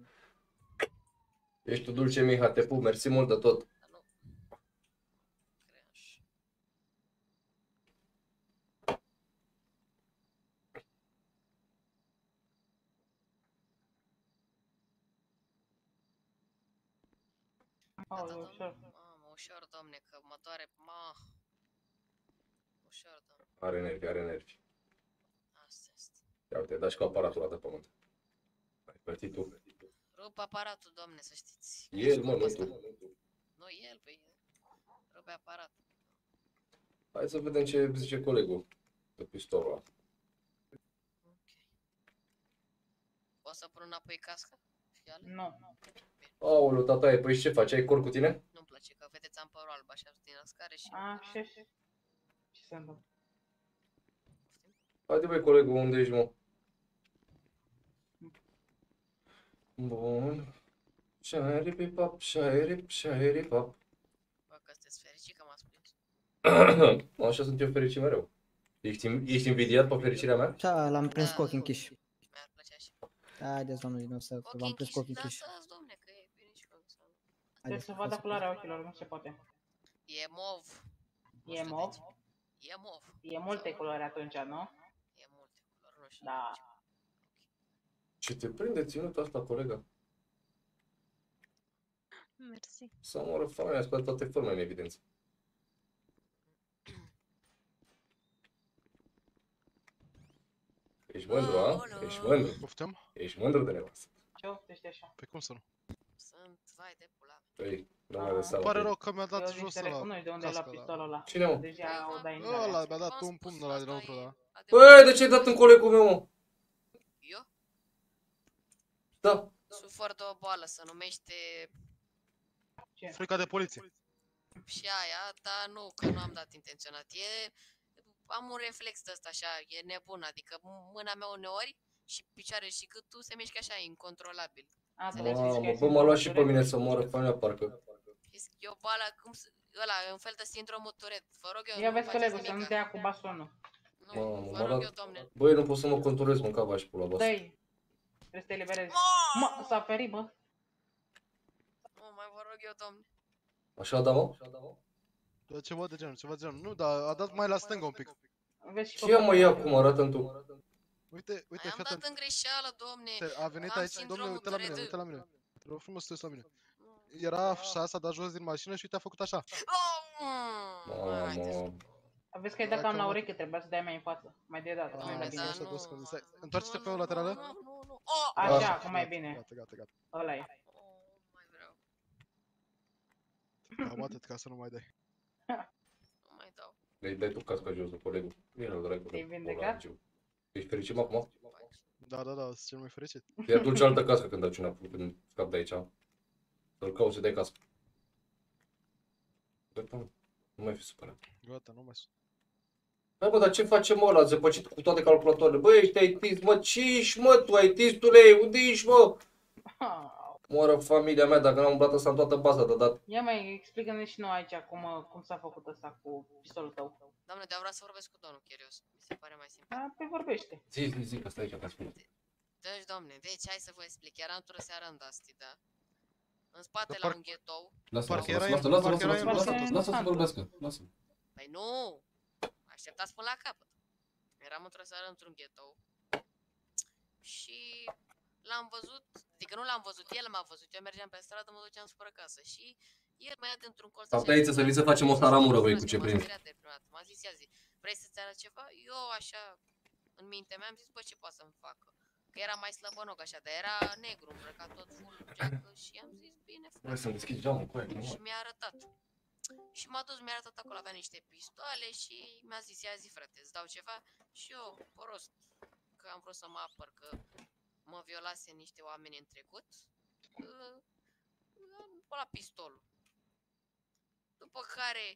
Ești tu dulce, Miha, te pup, mersi mult de tot. Mamă, ușor, domne, că mă doare, ma. Ușor, domne. Are nervi, are nervi. Asta este. Ia uite, dai și cu aparatul ăla de pământ. Ai părțit tu. Rup aparatul, domne, să știți. El, mă, nu tu. Nu el, păi, rupe aparatul. Hai să vedem ce zice colegul de pistolul ăla. Ok. Poți să pun înapoi casca? Nu. Aoleu, tataie, păi ce faci? Ai cor cu tine? Nu-mi place, că vedeți, am părul alb așa din ascare și... A, și așa. Ce se întâmplă? Haide, băi, colegul, unde ești, mă? Bun. Șairipipap, șairip, șairipap. Bă, că sunteți fericit că m-ați prins. Așa sunt eu fericit mereu. Ești, ești invidiat pe fericirea mea? Da, l-am prins cu ochii închiși. Mi-ar plăcea și... Haideți, domnule, din nou să... V-am prins cu ochii închiși. Trebuie să vadă culoarea ochilor, nu se poate. E mov. E mov? E mov. E multe culori atunci, nu? E multe culori, nu știu. Da. Ce te prinde ținut asta, colega? Mersi. Să moră familia, scoate toate formele în evidență. Ești mândru, a? Ești mândru. Poftim? Ești mândru de nevastă. Ce oftești așa? Pe cum să nu? Sunt, vai de pula. Păi, îmi pare rău că mi-a dat jos ăla casca. Cine, mă? Ăla mi-a dat un pumn ăla dinăuntru, da. Băi, de ce ai dat în colegul meu, mă? Eu? Da. Sufer de o boală, se numește... Frica de poliție. Și aia, dar nu, că nu am dat intenționat. E... am un reflex de ăsta așa, e nebun, adică mâna mea uneori și picioare și gâtul se mișcă așa, incontrolabil. Mamă, bă, m-a luat și pe mine să moară familia, parcă. E o boală, cum să... ăla, e un fel de sindromul Tourette, vă rog eu... Ia vezi, colegul, să nu dea cu bastonul. Nu, vă rog eu, domne. Băi, nu pot să mă conturez, mânca vași pula voastră. Dă-i, Trebuie să te eliberezi. Mă, s-a ferit, mă. Nu, mai vă rog eu, domne. Așa da, mă? Da, ceva de genul, ceva de genul. Nu, dar a dat mai la stânga un pic. Și eu mă iau cum arată-mi tu. Uite, uite, am dat în greșeală, domne. A venit aici, domne, uite la mine, uite la mine. Rău frumos, stai la mine. Era așa, s-a dat jos din mașină și uite, a făcut așa. Mamă. Vezi că ai dat cam la ureche, trebuia să dai mai în față. Mai de dată, mai bine. Întoarce-te pe o laterală. Așa, acum mai bine. Gata, gata, gata. Ăla-i. Cam atât, ca să nu mai dai. Nu mai dau. Le-i dai tu casca jos, colegul. Bine-l, dragul. Te-ai vindecat? Ești fericit, mă, acum? Da, da, da, sunt cel mai fericit. Iar tu cealaltă cască când dai una, când scap de aici. Să-l cauți, să dai cască. Gata, nu mai fi supărat. Gata, nu mai sunt. Da, bă, dar ce facem, mă, ăla? Ați zăpăcit cu toate calculatoarele. Bă, ești, ai tins, mă, ce ești, mă, tu ai tins, tu le-ai, unde ești, mă? Moară familia mea, dacă n-am umblat ăsta în toată baza de dat. Ia mai explică-ne și nouă aici cum, cum s-a făcut ăsta cu pistolul tău. Doamne, de-am vrea să vorbesc cu domnul Chirios, mi se pare mai simplu. Da, pe vorbește. Zici, zici, zic, asta aici, ca spune. Deci, domne, deci hai să vă explic, eram tură seara în Dusty, da? În spate la un ghetto. Lasă-l, lasă-l, lasă-l, lasă-l să vorbească, lasă-l. Păi nu, așteptați până la capăt. Eram într-o seară într-un ghetto și l-am văzut, adică nu l-am văzut, el m-a văzut, eu mergeam pe stradă, mă duceam spre casă și el m-a iat într-un colț. Asta aici să vii să facem o saramură, vrei cu ce primi. M-a zis, ia zi, vrei să-ți arăt ceva? Eu așa, în mintea mea, am zis, bă, ce poate să-mi facă? Că era mai slăbănoc așa, dar era negru, îmbrăcat tot full geacă și am zis, bine, frate. Vrei să-mi deschizi geamul cu aia? Și mi-a arătat. Și m-a dus, mi-a arătat acolo, avea niște pistoale și mi-a zis, ia zi, frate, îți dau ceva? Și eu, prost, că am vrut să mă apăr, că mă violase niște oameni în trecut, am luat pistolul. După care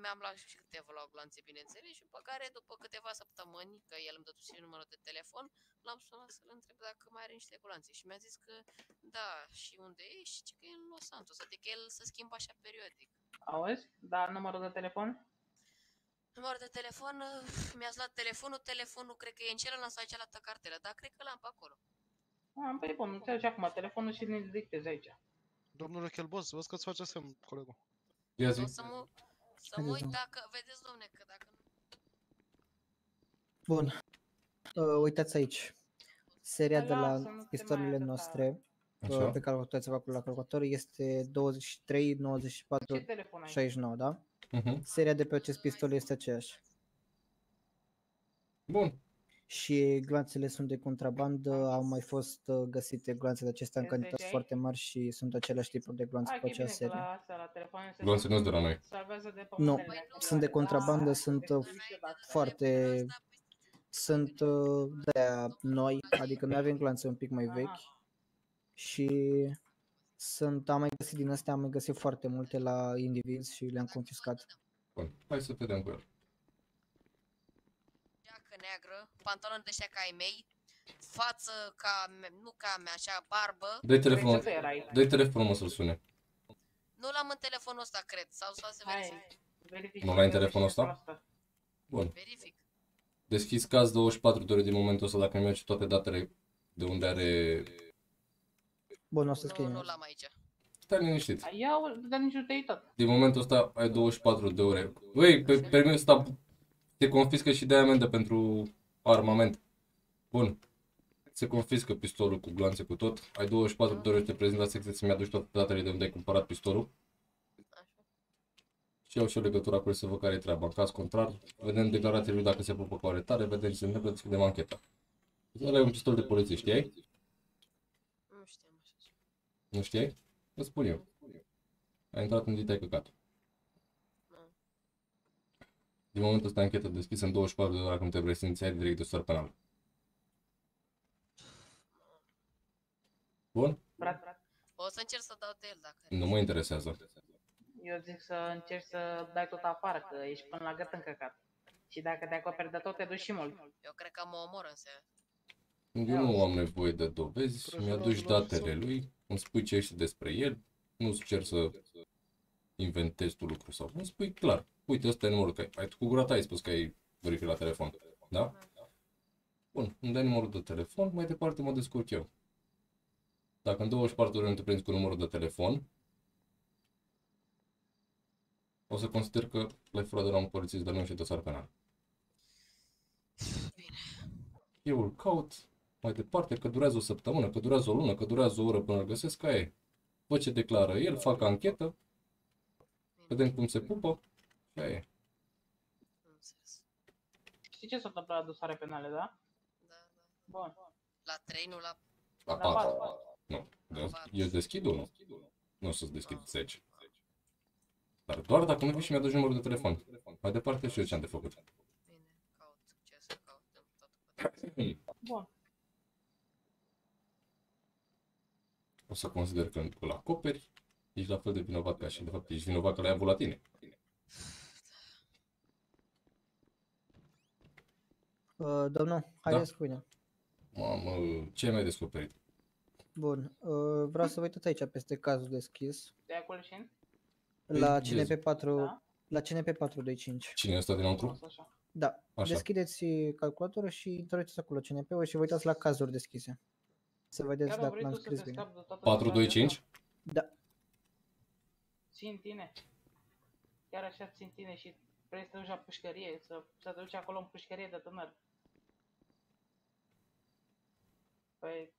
mi-am luat și câteva gloanțe, bineînțeles, și după care, după câteva săptămâni, că el îmi dăduse numărul de telefon, l-am sunat să-l întreb dacă mai are niște gloanțe și mi-a zis că da, și unde ești, și că e în Los Santos, adică el se schimbă așa periodic. Auzi? Dar numărul de telefon? Numărul de telefon, mi-ați luat telefonul, telefonul cred că e în celălalt sau cealaltă cartelă, dar cred că l-am pe acolo. Am, păi bun, îți treci acum telefonul și ne dictezi aici. Domnule Chelboz, văd că îți face semn, colegul. Ia zi. O să mă, să mă uit dacă, vedeți, domne, că dacă nu... Bun. Uh, uitați aici. Seria de la pistolele noastre, uh, pe care o puteți acolo la calculator, este douăzeci și trei, nouăzeci și patru, șaizeci și nouă, da? Uh-huh. Seria de pe acest pistol este aceeași. Bun. Și gloanțele sunt de contrabandă, au mai fost găsite gloanțele acestea în cantități foarte mari și sunt același tipuri de gloanțe pe acea serie. Gloanțe nu-s de la noi. Nu, sunt de contrabandă, sunt foarte... sunt de-aia noi, adică noi avem gloanțe un pic mai vechi și sunt, am mai găsit din astea, am mai găsit foarte multe la indivizi și le-am confiscat. Bun, hai să vedem cu el. Neagră, pantaloni de ăștia ca ai mei, față ca, nu ca mea, așa, barbă. Dă-i telefonul, dă-i telefonul mă să-l sune. Nu l-am în telefonul ăsta, cred, sau să se verific. Nu l-ai în telefonul ăsta? Bun. Verific. Deschizi caz douăzeci și patru de ore din momentul ăsta, dacă mi-au toate datele de unde are... Bun, o să scrie. Nu l-am aici. Stai liniștit. Iau, dar nici nu te-ai tot. Din momentul ăsta ai douăzeci și patru de ore. Băi, pe permis ăsta... Se confiscă și de amendă pentru armament. Bun. Se confiscă pistolul cu gloanțe cu tot. Ai douăzeci și patru de ore să te prezint la secție să-mi aduci toate datele de unde ai cumpărat pistolul. Și iau și eu legătura cu el să văd care e treaba. În caz contrar, vedem declarațiile lui dacă se pupă cu aretare, vedem ce se întâmplă, deschidem ancheta. Ăla e un pistol de poliție, știai? Nu știam așa ceva. Nu știai? Îți spun eu. Ai intrat în dita ai căcat. Din momentul ăsta anchetă deschisă în douăzeci și patru de ore când te vrei simți, ai direct dosar penal. Bun? Brat, brat. O să încerc să dau de el dacă... Nu mă interesează. Eu zic să încerci să dai tot afară, că ești până la gât încăcat. Și dacă te acoperi de tot, te duci și mult. Eu cred că mă omor în seara. Eu nu am nevoie de dovezi, mi-aduci datele lui, îmi spui ce ești despre el, nu-ți cer să inventezi tu lucru sau îmi spui clar. Uite, ăsta e numărul, că ai, cu gura ta ai spus că ai verificat la telefon, da? Bun, îmi dai numărul de telefon, mai departe mă descurc eu. Dacă în douăzeci și patru de ore nu te prinzi cu numărul de telefon, o să consider că l-ai furat de la un polițist, dar nu și dosar penal. Bine. Eu îl caut mai departe, că durează o săptămână, că durează o lună, că durează o oră până îl găsesc, ca e. Văd ce declară el, fac anchetă, vedem cum se pupă, ca e. Știi ce s-a întâmplat la dosare penale, da? Da, da. Bun. La trei, nu la... La patru. Nu. Eu deschid unul. Nu o să-ți deschid zece. Dar doar dacă nu vii și mi-aduci numărul de telefon. Mai departe știu ce am de făcut. Bine, caut ce să caut. Bun. O să consider că îl acoperi. Ești la fel de vinovat ca și de fapt ești vinovat că l-ai avut la tine. Uh, domnul, hai să spune. Mamă, ce mi-ai descoperit? Bun, uh, vreau să vă uitați aici peste cazul deschis. De acolo și? La C N P patru, da? La C N P patru doi cinci. Cine ăsta dinăuntru? Da, așa. Deschideți calculatorul și introduceți acolo C N P-ul și vă uitați la cazuri deschise. Să vedeți chiar dacă l-am scris bine. patru doi cinci? Da. Țin tine. Chiar așa țin tine și vrei să te duci la pușcărie, să, să te duci acolo în pușcărie de tânăr. Păi...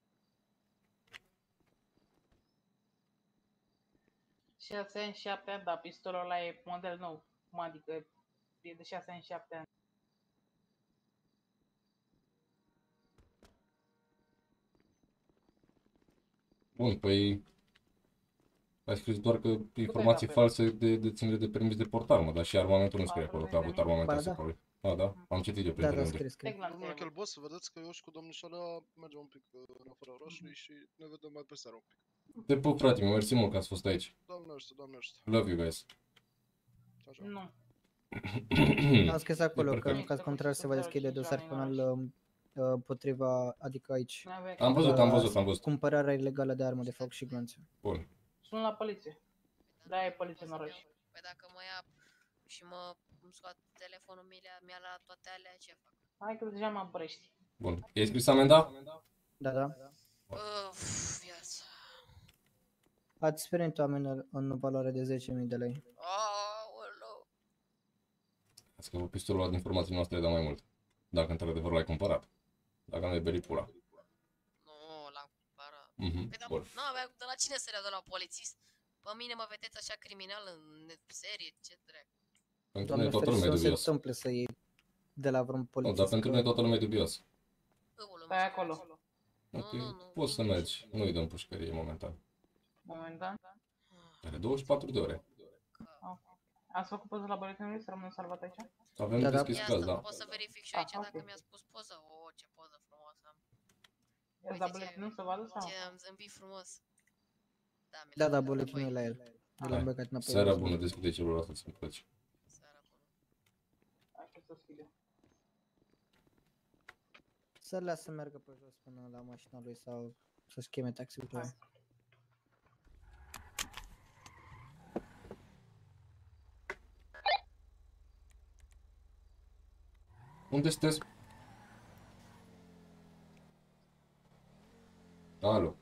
șase ani, șapte ani, da, pistolul ăla e model nou, cum adică e de șase ani, șapte ani. Bun, păi... ai scris doar că informații false de deținere de permis de portarmă, dar și armamentul nu scrie acolo, că a avut armamentul ăsta acolo. Da, da, am citit eu prin internet. Domnule Chelbos, vedeți că eu și cu domnul Șalea mergem un pic în afara orașului și ne vedem mai pe seară un pic. Te pup, frate, mersi mult că ați fost aici. Doamne ajută, Doamne ajută. Love you guys. Nu. Am scris acolo că în caz contrar se va deschide dosar penal împotriva, adică aici. Am văzut, am văzut, am văzut. Cumpărarea ilegală de armă de foc și glonțe. Bun. Sunt la poliție. Da, e poliție în oraș. Păi dacă mă ia și mă scoat telefonul mi-a la toate alea, ce fac? Hai că deja mă apărești. Bun. E scris amenda? Da, da. Uff, viața. Ați primit o amendă în valoare de zece mii de lei. Aoleu! Ați că pistolul ăla din informații noastre da mai mult. Dacă într-adevăr l-ai cumpărat. Dacă nu e belit pula. Nu, l-am cumpărat. Păi da, nu avea de la cine să le-a dat la polițist? Pe mine mă vedeți așa criminal în serie, ce drept. Pentru noi toată lumea e dubioasă. Nu se întâmplă să iei de la vreun polițist. Nu, dar pentru noi toată lumea e dubioasă. Stai acolo. Poți să mergi, nu-i dăm pușcărie momentan. Momentan? Are douăzeci și patru de ore. Ați făcut poză la boletinului să rămân salvat aici? Avem deschis caz, da. Pot să verific și aici dacă mi-a spus poză. O, ce poză frumoasă am. Ești la boletinul să vadă sau? Am zâmbit frumos. Da, da, boletinul e la el. Seara bună, deschide celorlalți să-mi plăci. Să le las să meargă pe jos până la mașina lui sau să scheme taxiul cu ea. Unde sunteți? Alo.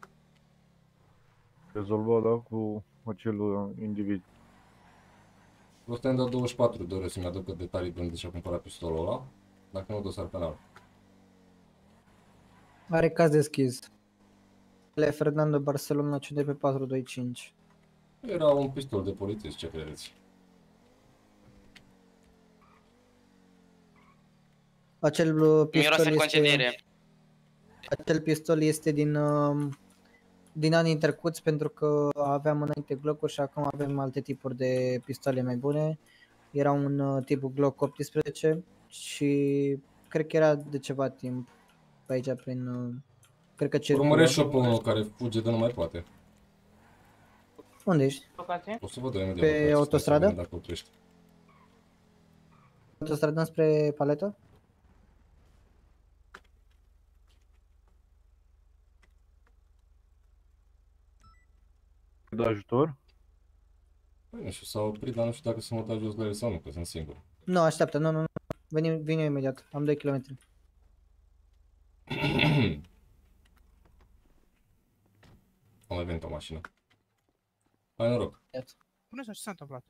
Rezolvat, da, cu acel individ. Vă stăteam dat douăzeci și patru de ore să-mi aducă detalii de unde și-a cumpărat pistolul ăla. Dacă nu, dosar penal. Are caz deschis. Le Fernando Barcelona C D P patru doi cinci. Era un pistol de polițist, ce credeți? Acel pistol este... concediere. Acel pistol este din... din anii trecuți, pentru că aveam înainte Glock-uri și acum avem alte tipuri de pistoale mai bune. Era un tip Glock optsprezece și cred că era de ceva timp pe aici prin... Cred că ce... Urmărești și-o pe unul care fuge de nu mai poate. Unde ești? O să vă dau imediat. Pe autostradă? Dacă oprești. Autostradă spre paletă? De ajutor? Păi, nu știu, s-a oprit, dar nu știu dacă să mă dau jos la el sau nu, că sunt singur. Nu, așteaptă, nu, nu, nu. Venim, vin eu imediat, am doi kilometri. Am mai venit o mașină. Hai noroc. Bună ziua, ce s-a întâmplat?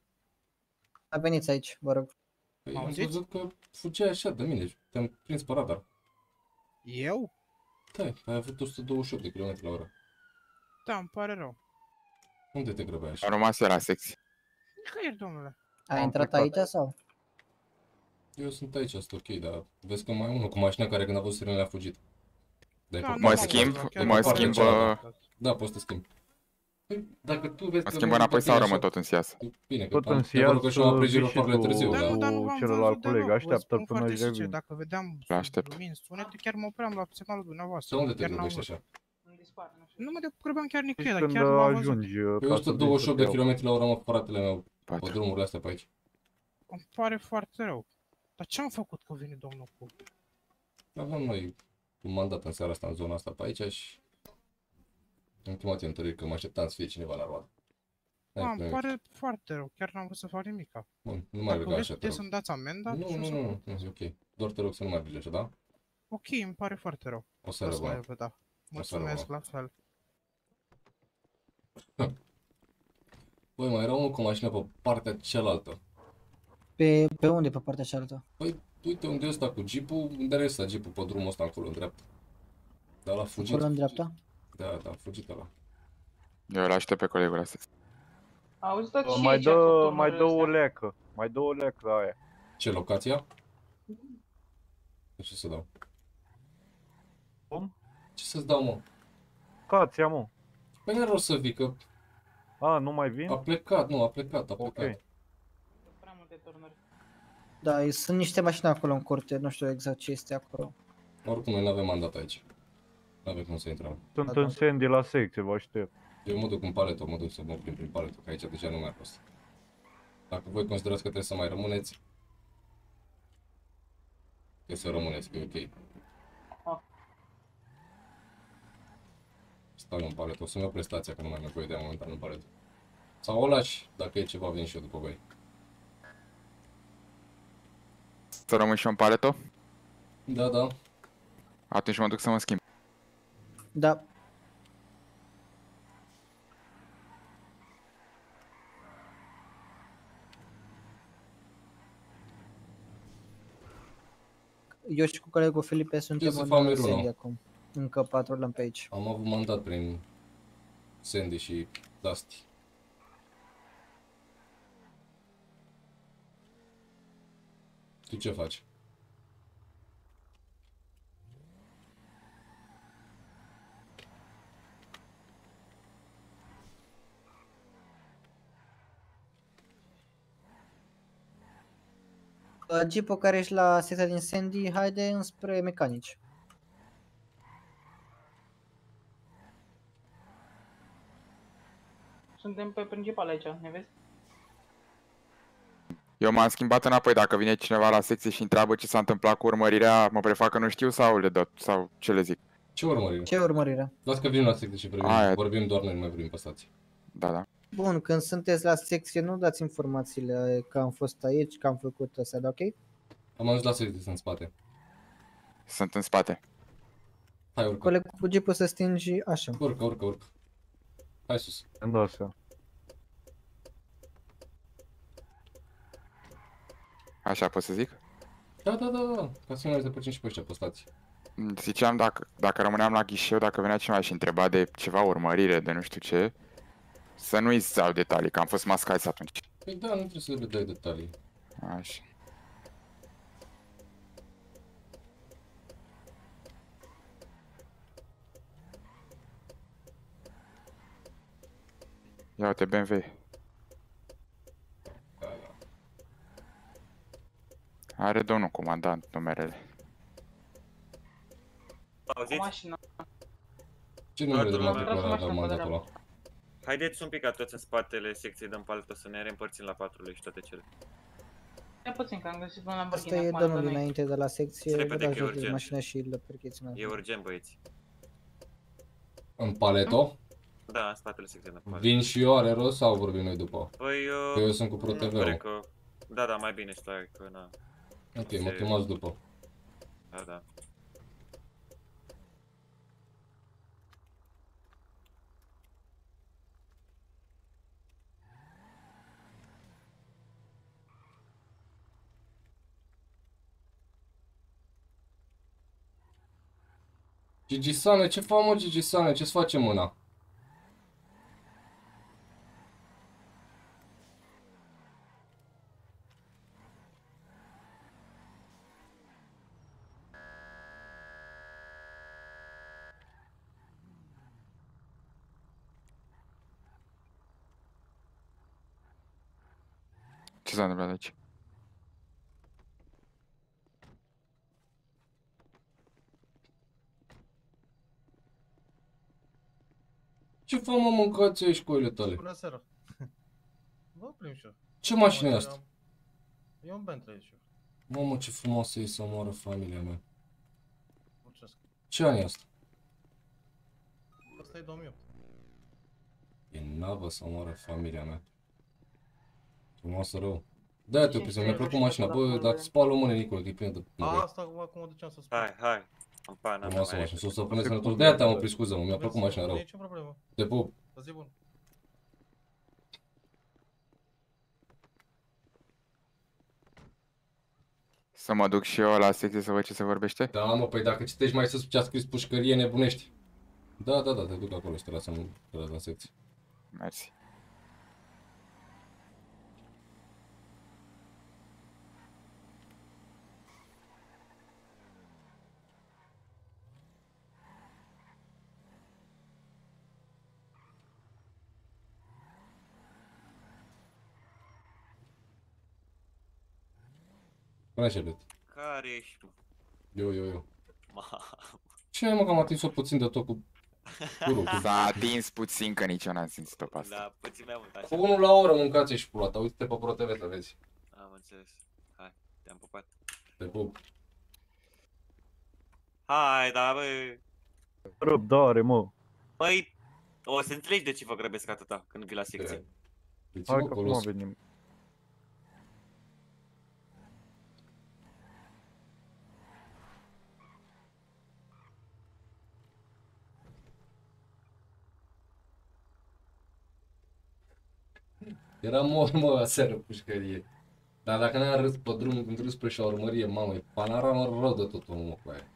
A venit aici, vă rog. Păi, am văzut că fugeai așa de mine, te-am prins pe radar. Eu? Da, ai avut o sută douăzeci și opt de km la oră. Da, îmi pare rău. Unde te grăbeai așa? Am rămas eu la secție. Nicăieri, domnule. Ai intrat aici sau? Eu sunt aici, sunt ok, dar vezi că mai unul cu mașina care când a văzut sirenele a fugit. Da, mă schimb, mă schimb... Da, poți să te schimbi. Dacă tu vezi că... Mă schimb înapoi sau rămân tot în sias? Bine, că acolo că și-o aprijit lucrurile târziu, dar... Cu celălalt coleg, așteaptă până îi revin. Dacă vedeam lumini, sunete, chiar mă opream la semnalul dumneavoastră. Sau unde te grăbești așa? Nu mă grăbeam chiar nicăieri, dar chiar m-am văzut. Eu o sută douăzeci și opt de km la oră, mă, cu fratele meu, pe drumurile astea pe aici. Îmi pare foarte rău. Dar ce-am făcut că vine domnul cu? Aveam noi un mandat în seara asta, în zona asta pe aici și... Am chemat întâlniri că mă așteptam să fie cineva la roadă. Da, îmi pare foarte rău, chiar n-am vrut să fac nimica. Bun, nu mai vrea așa, te rog. Să-mi dați amenda? Nu, nu, nu, nu, ok. Doar te rog să nu mai vrea așa, da? Ok, îmi pare foarte rău. O să rămână. Mulțumesc, la fel. Băi, mai era unul cu mașina pe partea cealaltă. Pe, pe unde, pe partea cealaltă? Păi, uite unde e ăsta cu jeep-ul, unde are ăsta jeep-ul, pe drumul ăsta încolo, în dreapta. Dar l-a fugit. Încolo, în dreapta? Da, da, a fugit ăla. Eu îl aștept pe colegul ăsta. Auzi, tot ce aici a făcut mai dă o leacă, mai dă o leacă la aia. Ce, locația? Ce să dau? Cum? Ce să-ți dau, mă? Locația, mă. Păi n-are rost să vii, că... A, nu mai vin? A plecat, nu, a plecat, a plecat. Da, sunt niște mașini acolo în curte, nu știu exact ce este acolo. Oricum, noi n-avem mandat aici. N-avem cum să intrăm. Sunt în Sandy la secție, vă aștept. Eu mă duc în paletul, mă duc să mă plimb prin paletul, că aici deja nu mai fost. Dacă voi considerați că trebuie să mai rămâneți, trebuie să rămâneți, că e ok. Stau în palet, o să-mi iau prestația, că nu mai am nevoie de momentan în palet. Sau o lași, dacă e ceva, vin și eu după voi. Să rămân și eu în paleto? Da, da. Atunci mă duc să mă schimb. Da. Eu și cu colegul Felipe suntem în Sandy acum. Încă patrulăm pe aici. Am avut mandat prin Sandy și Dusty. Tu ce faci? Jeep-ul care ești la secția din Sandy, haide înspre mecanici. Suntem pe principal aici, ne vezi? Eu m-am schimbat înapoi, dacă vine cineva la secție și întreabă ce s-a întâmplat cu urmărirea, mă prefac că nu știu sau le dă, sau ce le zic? Ce urmărire? Ce urmărire? Lasă că vin la secție și vorbim, vorbim doar noi, nu mai vorbim pe stație. Da, da. Bun, când sunteți la secție, nu dați informațiile că am fost aici, că am făcut astea, da, ok? Am ajuns la secție, sunt în spate. Sunt în spate. Hai, urcă. Colegul cu jeep-ul să stingi așa. Urcă, urcă, urcă. Hai sus. Da, așa. Așa pot să zic? Da, da, da, da. Ca să nu mai depăcim și pe ăștia postați. Ziceam dacă, dacă rămâneam la ghișeu, dacă venea cineva și întreba de ceva urmărire, de nu știu ce, să nu-i dau detalii, că am fost mascați atunci. Păi da, nu trebuie să le dai detalii. Așa. Ia uite, B M W. Are domnul comandant numerele. Auziți? Ce numere de matriculare acolo? Haideți un pic ca toți în spatele secției de împaltă să ne reîmpărțim la patrule și toate cele. E puțin că am găsit un Lamborghini. Asta e domnul dinainte de la secție. Repede că e urgent. Mașina și îl percheți. E urgent, băieți. În paleto? Da, în spatele secției de împaltă. Vin și eu, are rost sau vorbim noi după? Păi eu sunt cu ProTV-ul. Da, da, mai bine stai că na. Ok, mă chemați după. Da, da. Gigisoane, ce faci, mă, Gigisoane? Ce-ți face mâna? Ce s-a întâmplat aici? Ce fă, mă, mâncați aici cu ele tale? Bună seara! Vă plimb și eu. Ce mașină e asta? E un Bentley aici. Mamă, ce frumoasă e să moară familia mea. Mulțumesc. Ce an e asta? Asta e două mii opt. E navă să moară familia mea. Frumoasă rău. Da, te-o pisă, mi-a plăcut mașina. Bă, dar spală o mână, Nicol, că-i plină de... Asta acum o duceam să spală. Hai, hai. Frumoasă mașină, s-o să până sănător. De-aia te-am oprit, scuză, mi-a plăcut mașina rău. Te pup. O zi bună. Să mă duc și eu la secție să văd ce se vorbește? Da, mă, păi dacă citești mai sus ce a scris pușcărie, nebunești. Da, da, da, te duc acolo și te lasă la secție. Mersi. Care ești tu? Eu, eu, eu. Ce ai, mă, că am atins-o puțin de tot cu... S-a atins puțin, că nici eu n-am simțit-o pe asta. Da, puțin mai mult așa. Cu unul la oră mâncați și pulata, uite-te pe ProTV să vezi. Am înțeles. Hai, te-am pupat. Te pup. Hai, da, băi... Rup, două ore, mă. Băi, o să înțelegi de ce vă grăbesc atâta când vii la secție. Hai că acum venim. Era mor, mă, aseară, pușcărie. Dar dacă n-am râs pe drum, când râs spre șaurmărie, mamă, e panorama rău de tot omul, mă, cu aia.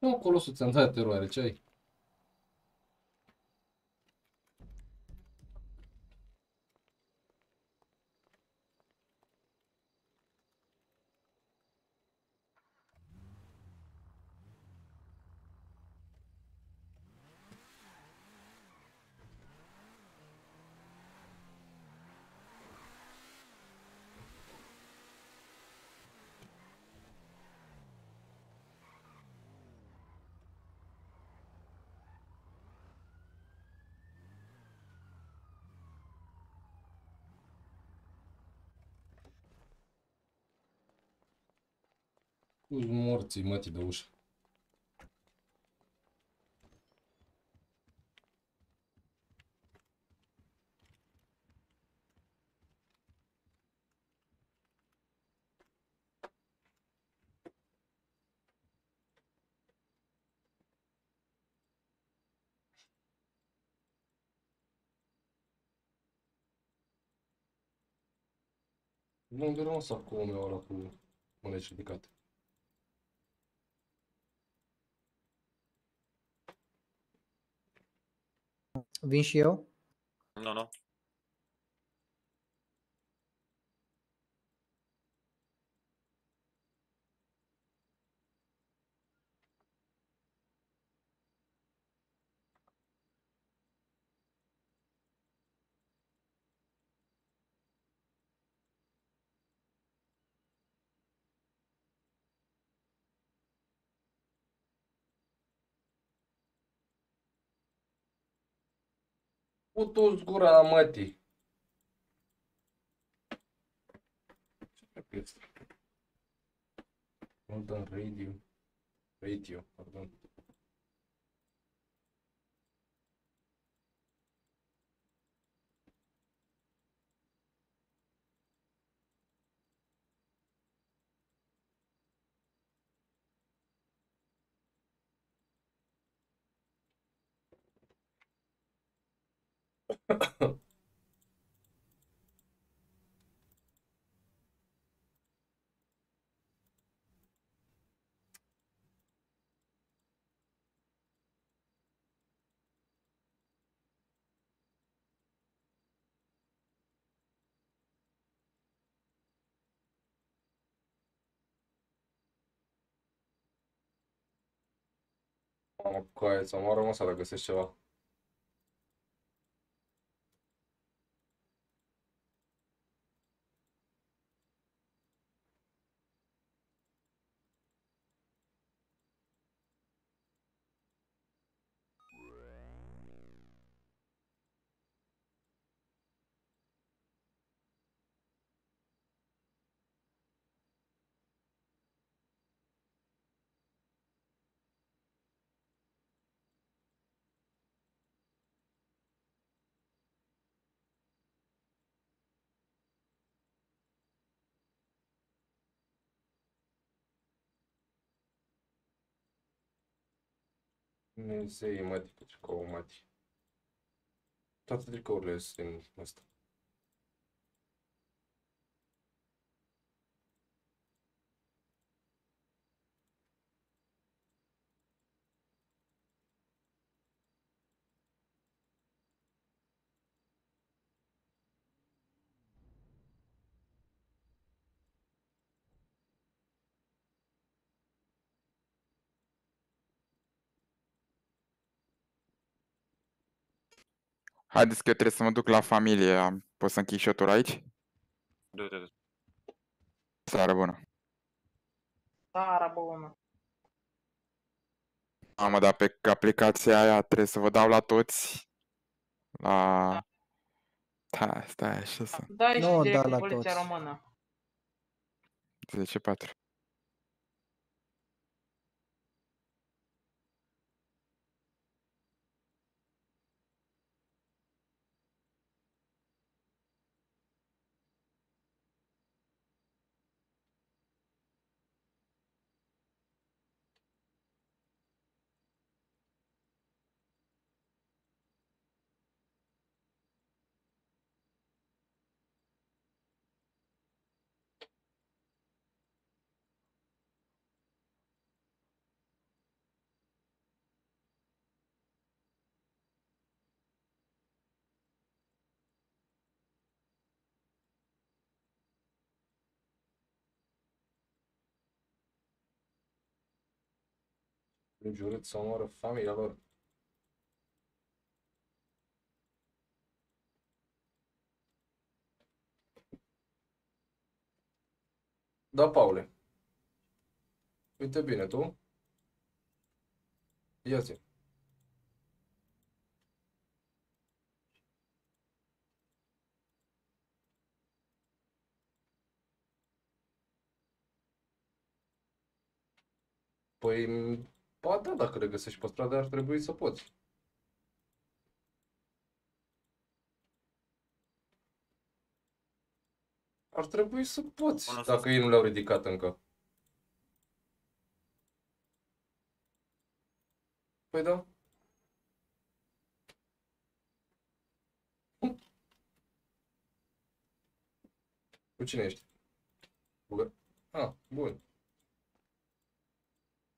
Nu, Colosul, ți-am dat teroare, ce ai? Cu morții mătii de ușă. Unde rău să acolo meu ăla cu mânești ridicate? Vin și eu? Nu, nu. Putu-ți gura la mătii. Nu dăm radio. Radio, pardon. Mă coaie, să mă rămâne să găsesc ceva. Nu se e mati cu tricou, mati. Toate tricourile sunt în asta. Haideți că eu trebuie să mă duc la familie. Poți să închid și eu tur aici? Da, da, da. Seara bună. Seara bună. Mamă, dar pe aplicația aia trebuie să vă dau la toți. La... Da, stai așa să... Da, nu, da, la toți. zece patru. Înjurat să omoară familia lor. Da, Paule. Uite bine, tu? Ia-ți-l. Păi... Ba da, dacă le găsești pe stradă, ar trebui să poți. Ar trebui să poți, bună, dacă ei nu le-au ridicat încă. Păi da. Cu cine ești? Bugă. Ah, bun.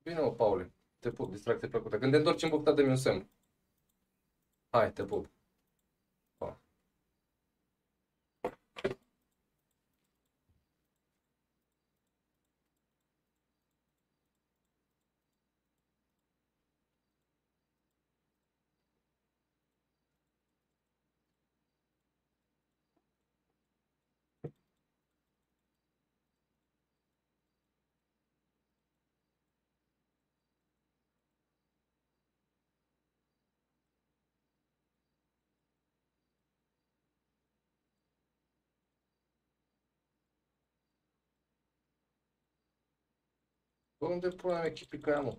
Bine, mă, Paule. Te pup, distracție plăcută. Când te întorci în bucta, dă-mi un semn. Hai, te pup. Pa. Vamos depurar aqui, picamos.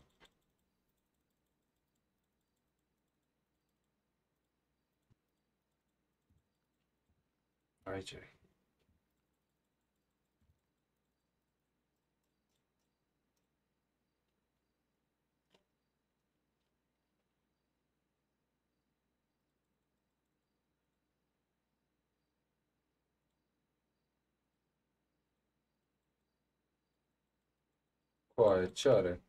Aici. Coaie, ce are?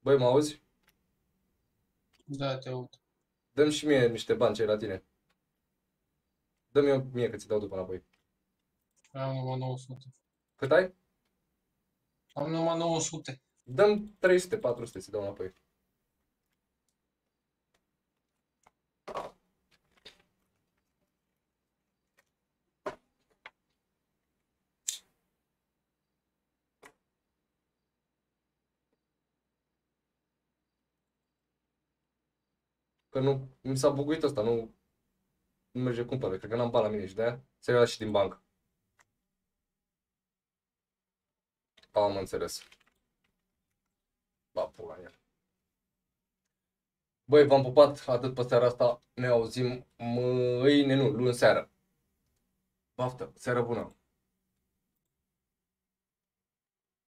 Băi, mă auzi? Da, te aud. Dă-mi și mie niște bani ce ai la tine. Dă-mi eu mie că ți dau după înapoi. Am numai nouă sute. Cât ai? Am numai nouă sute. Dă-mi trei sute, patru sute, ți dau înapoi. Că nu, mi s-a buguit ăsta, nu... Nu merge cumpără, cred că n-am bani la mine și de-aia ți-ai luat și din bancă. Am înțeles. Ba, pula în el. Băi, v-am pupat atât pe seara asta, ne auzim mâine, nu, luni seară. Baftă, seară bună!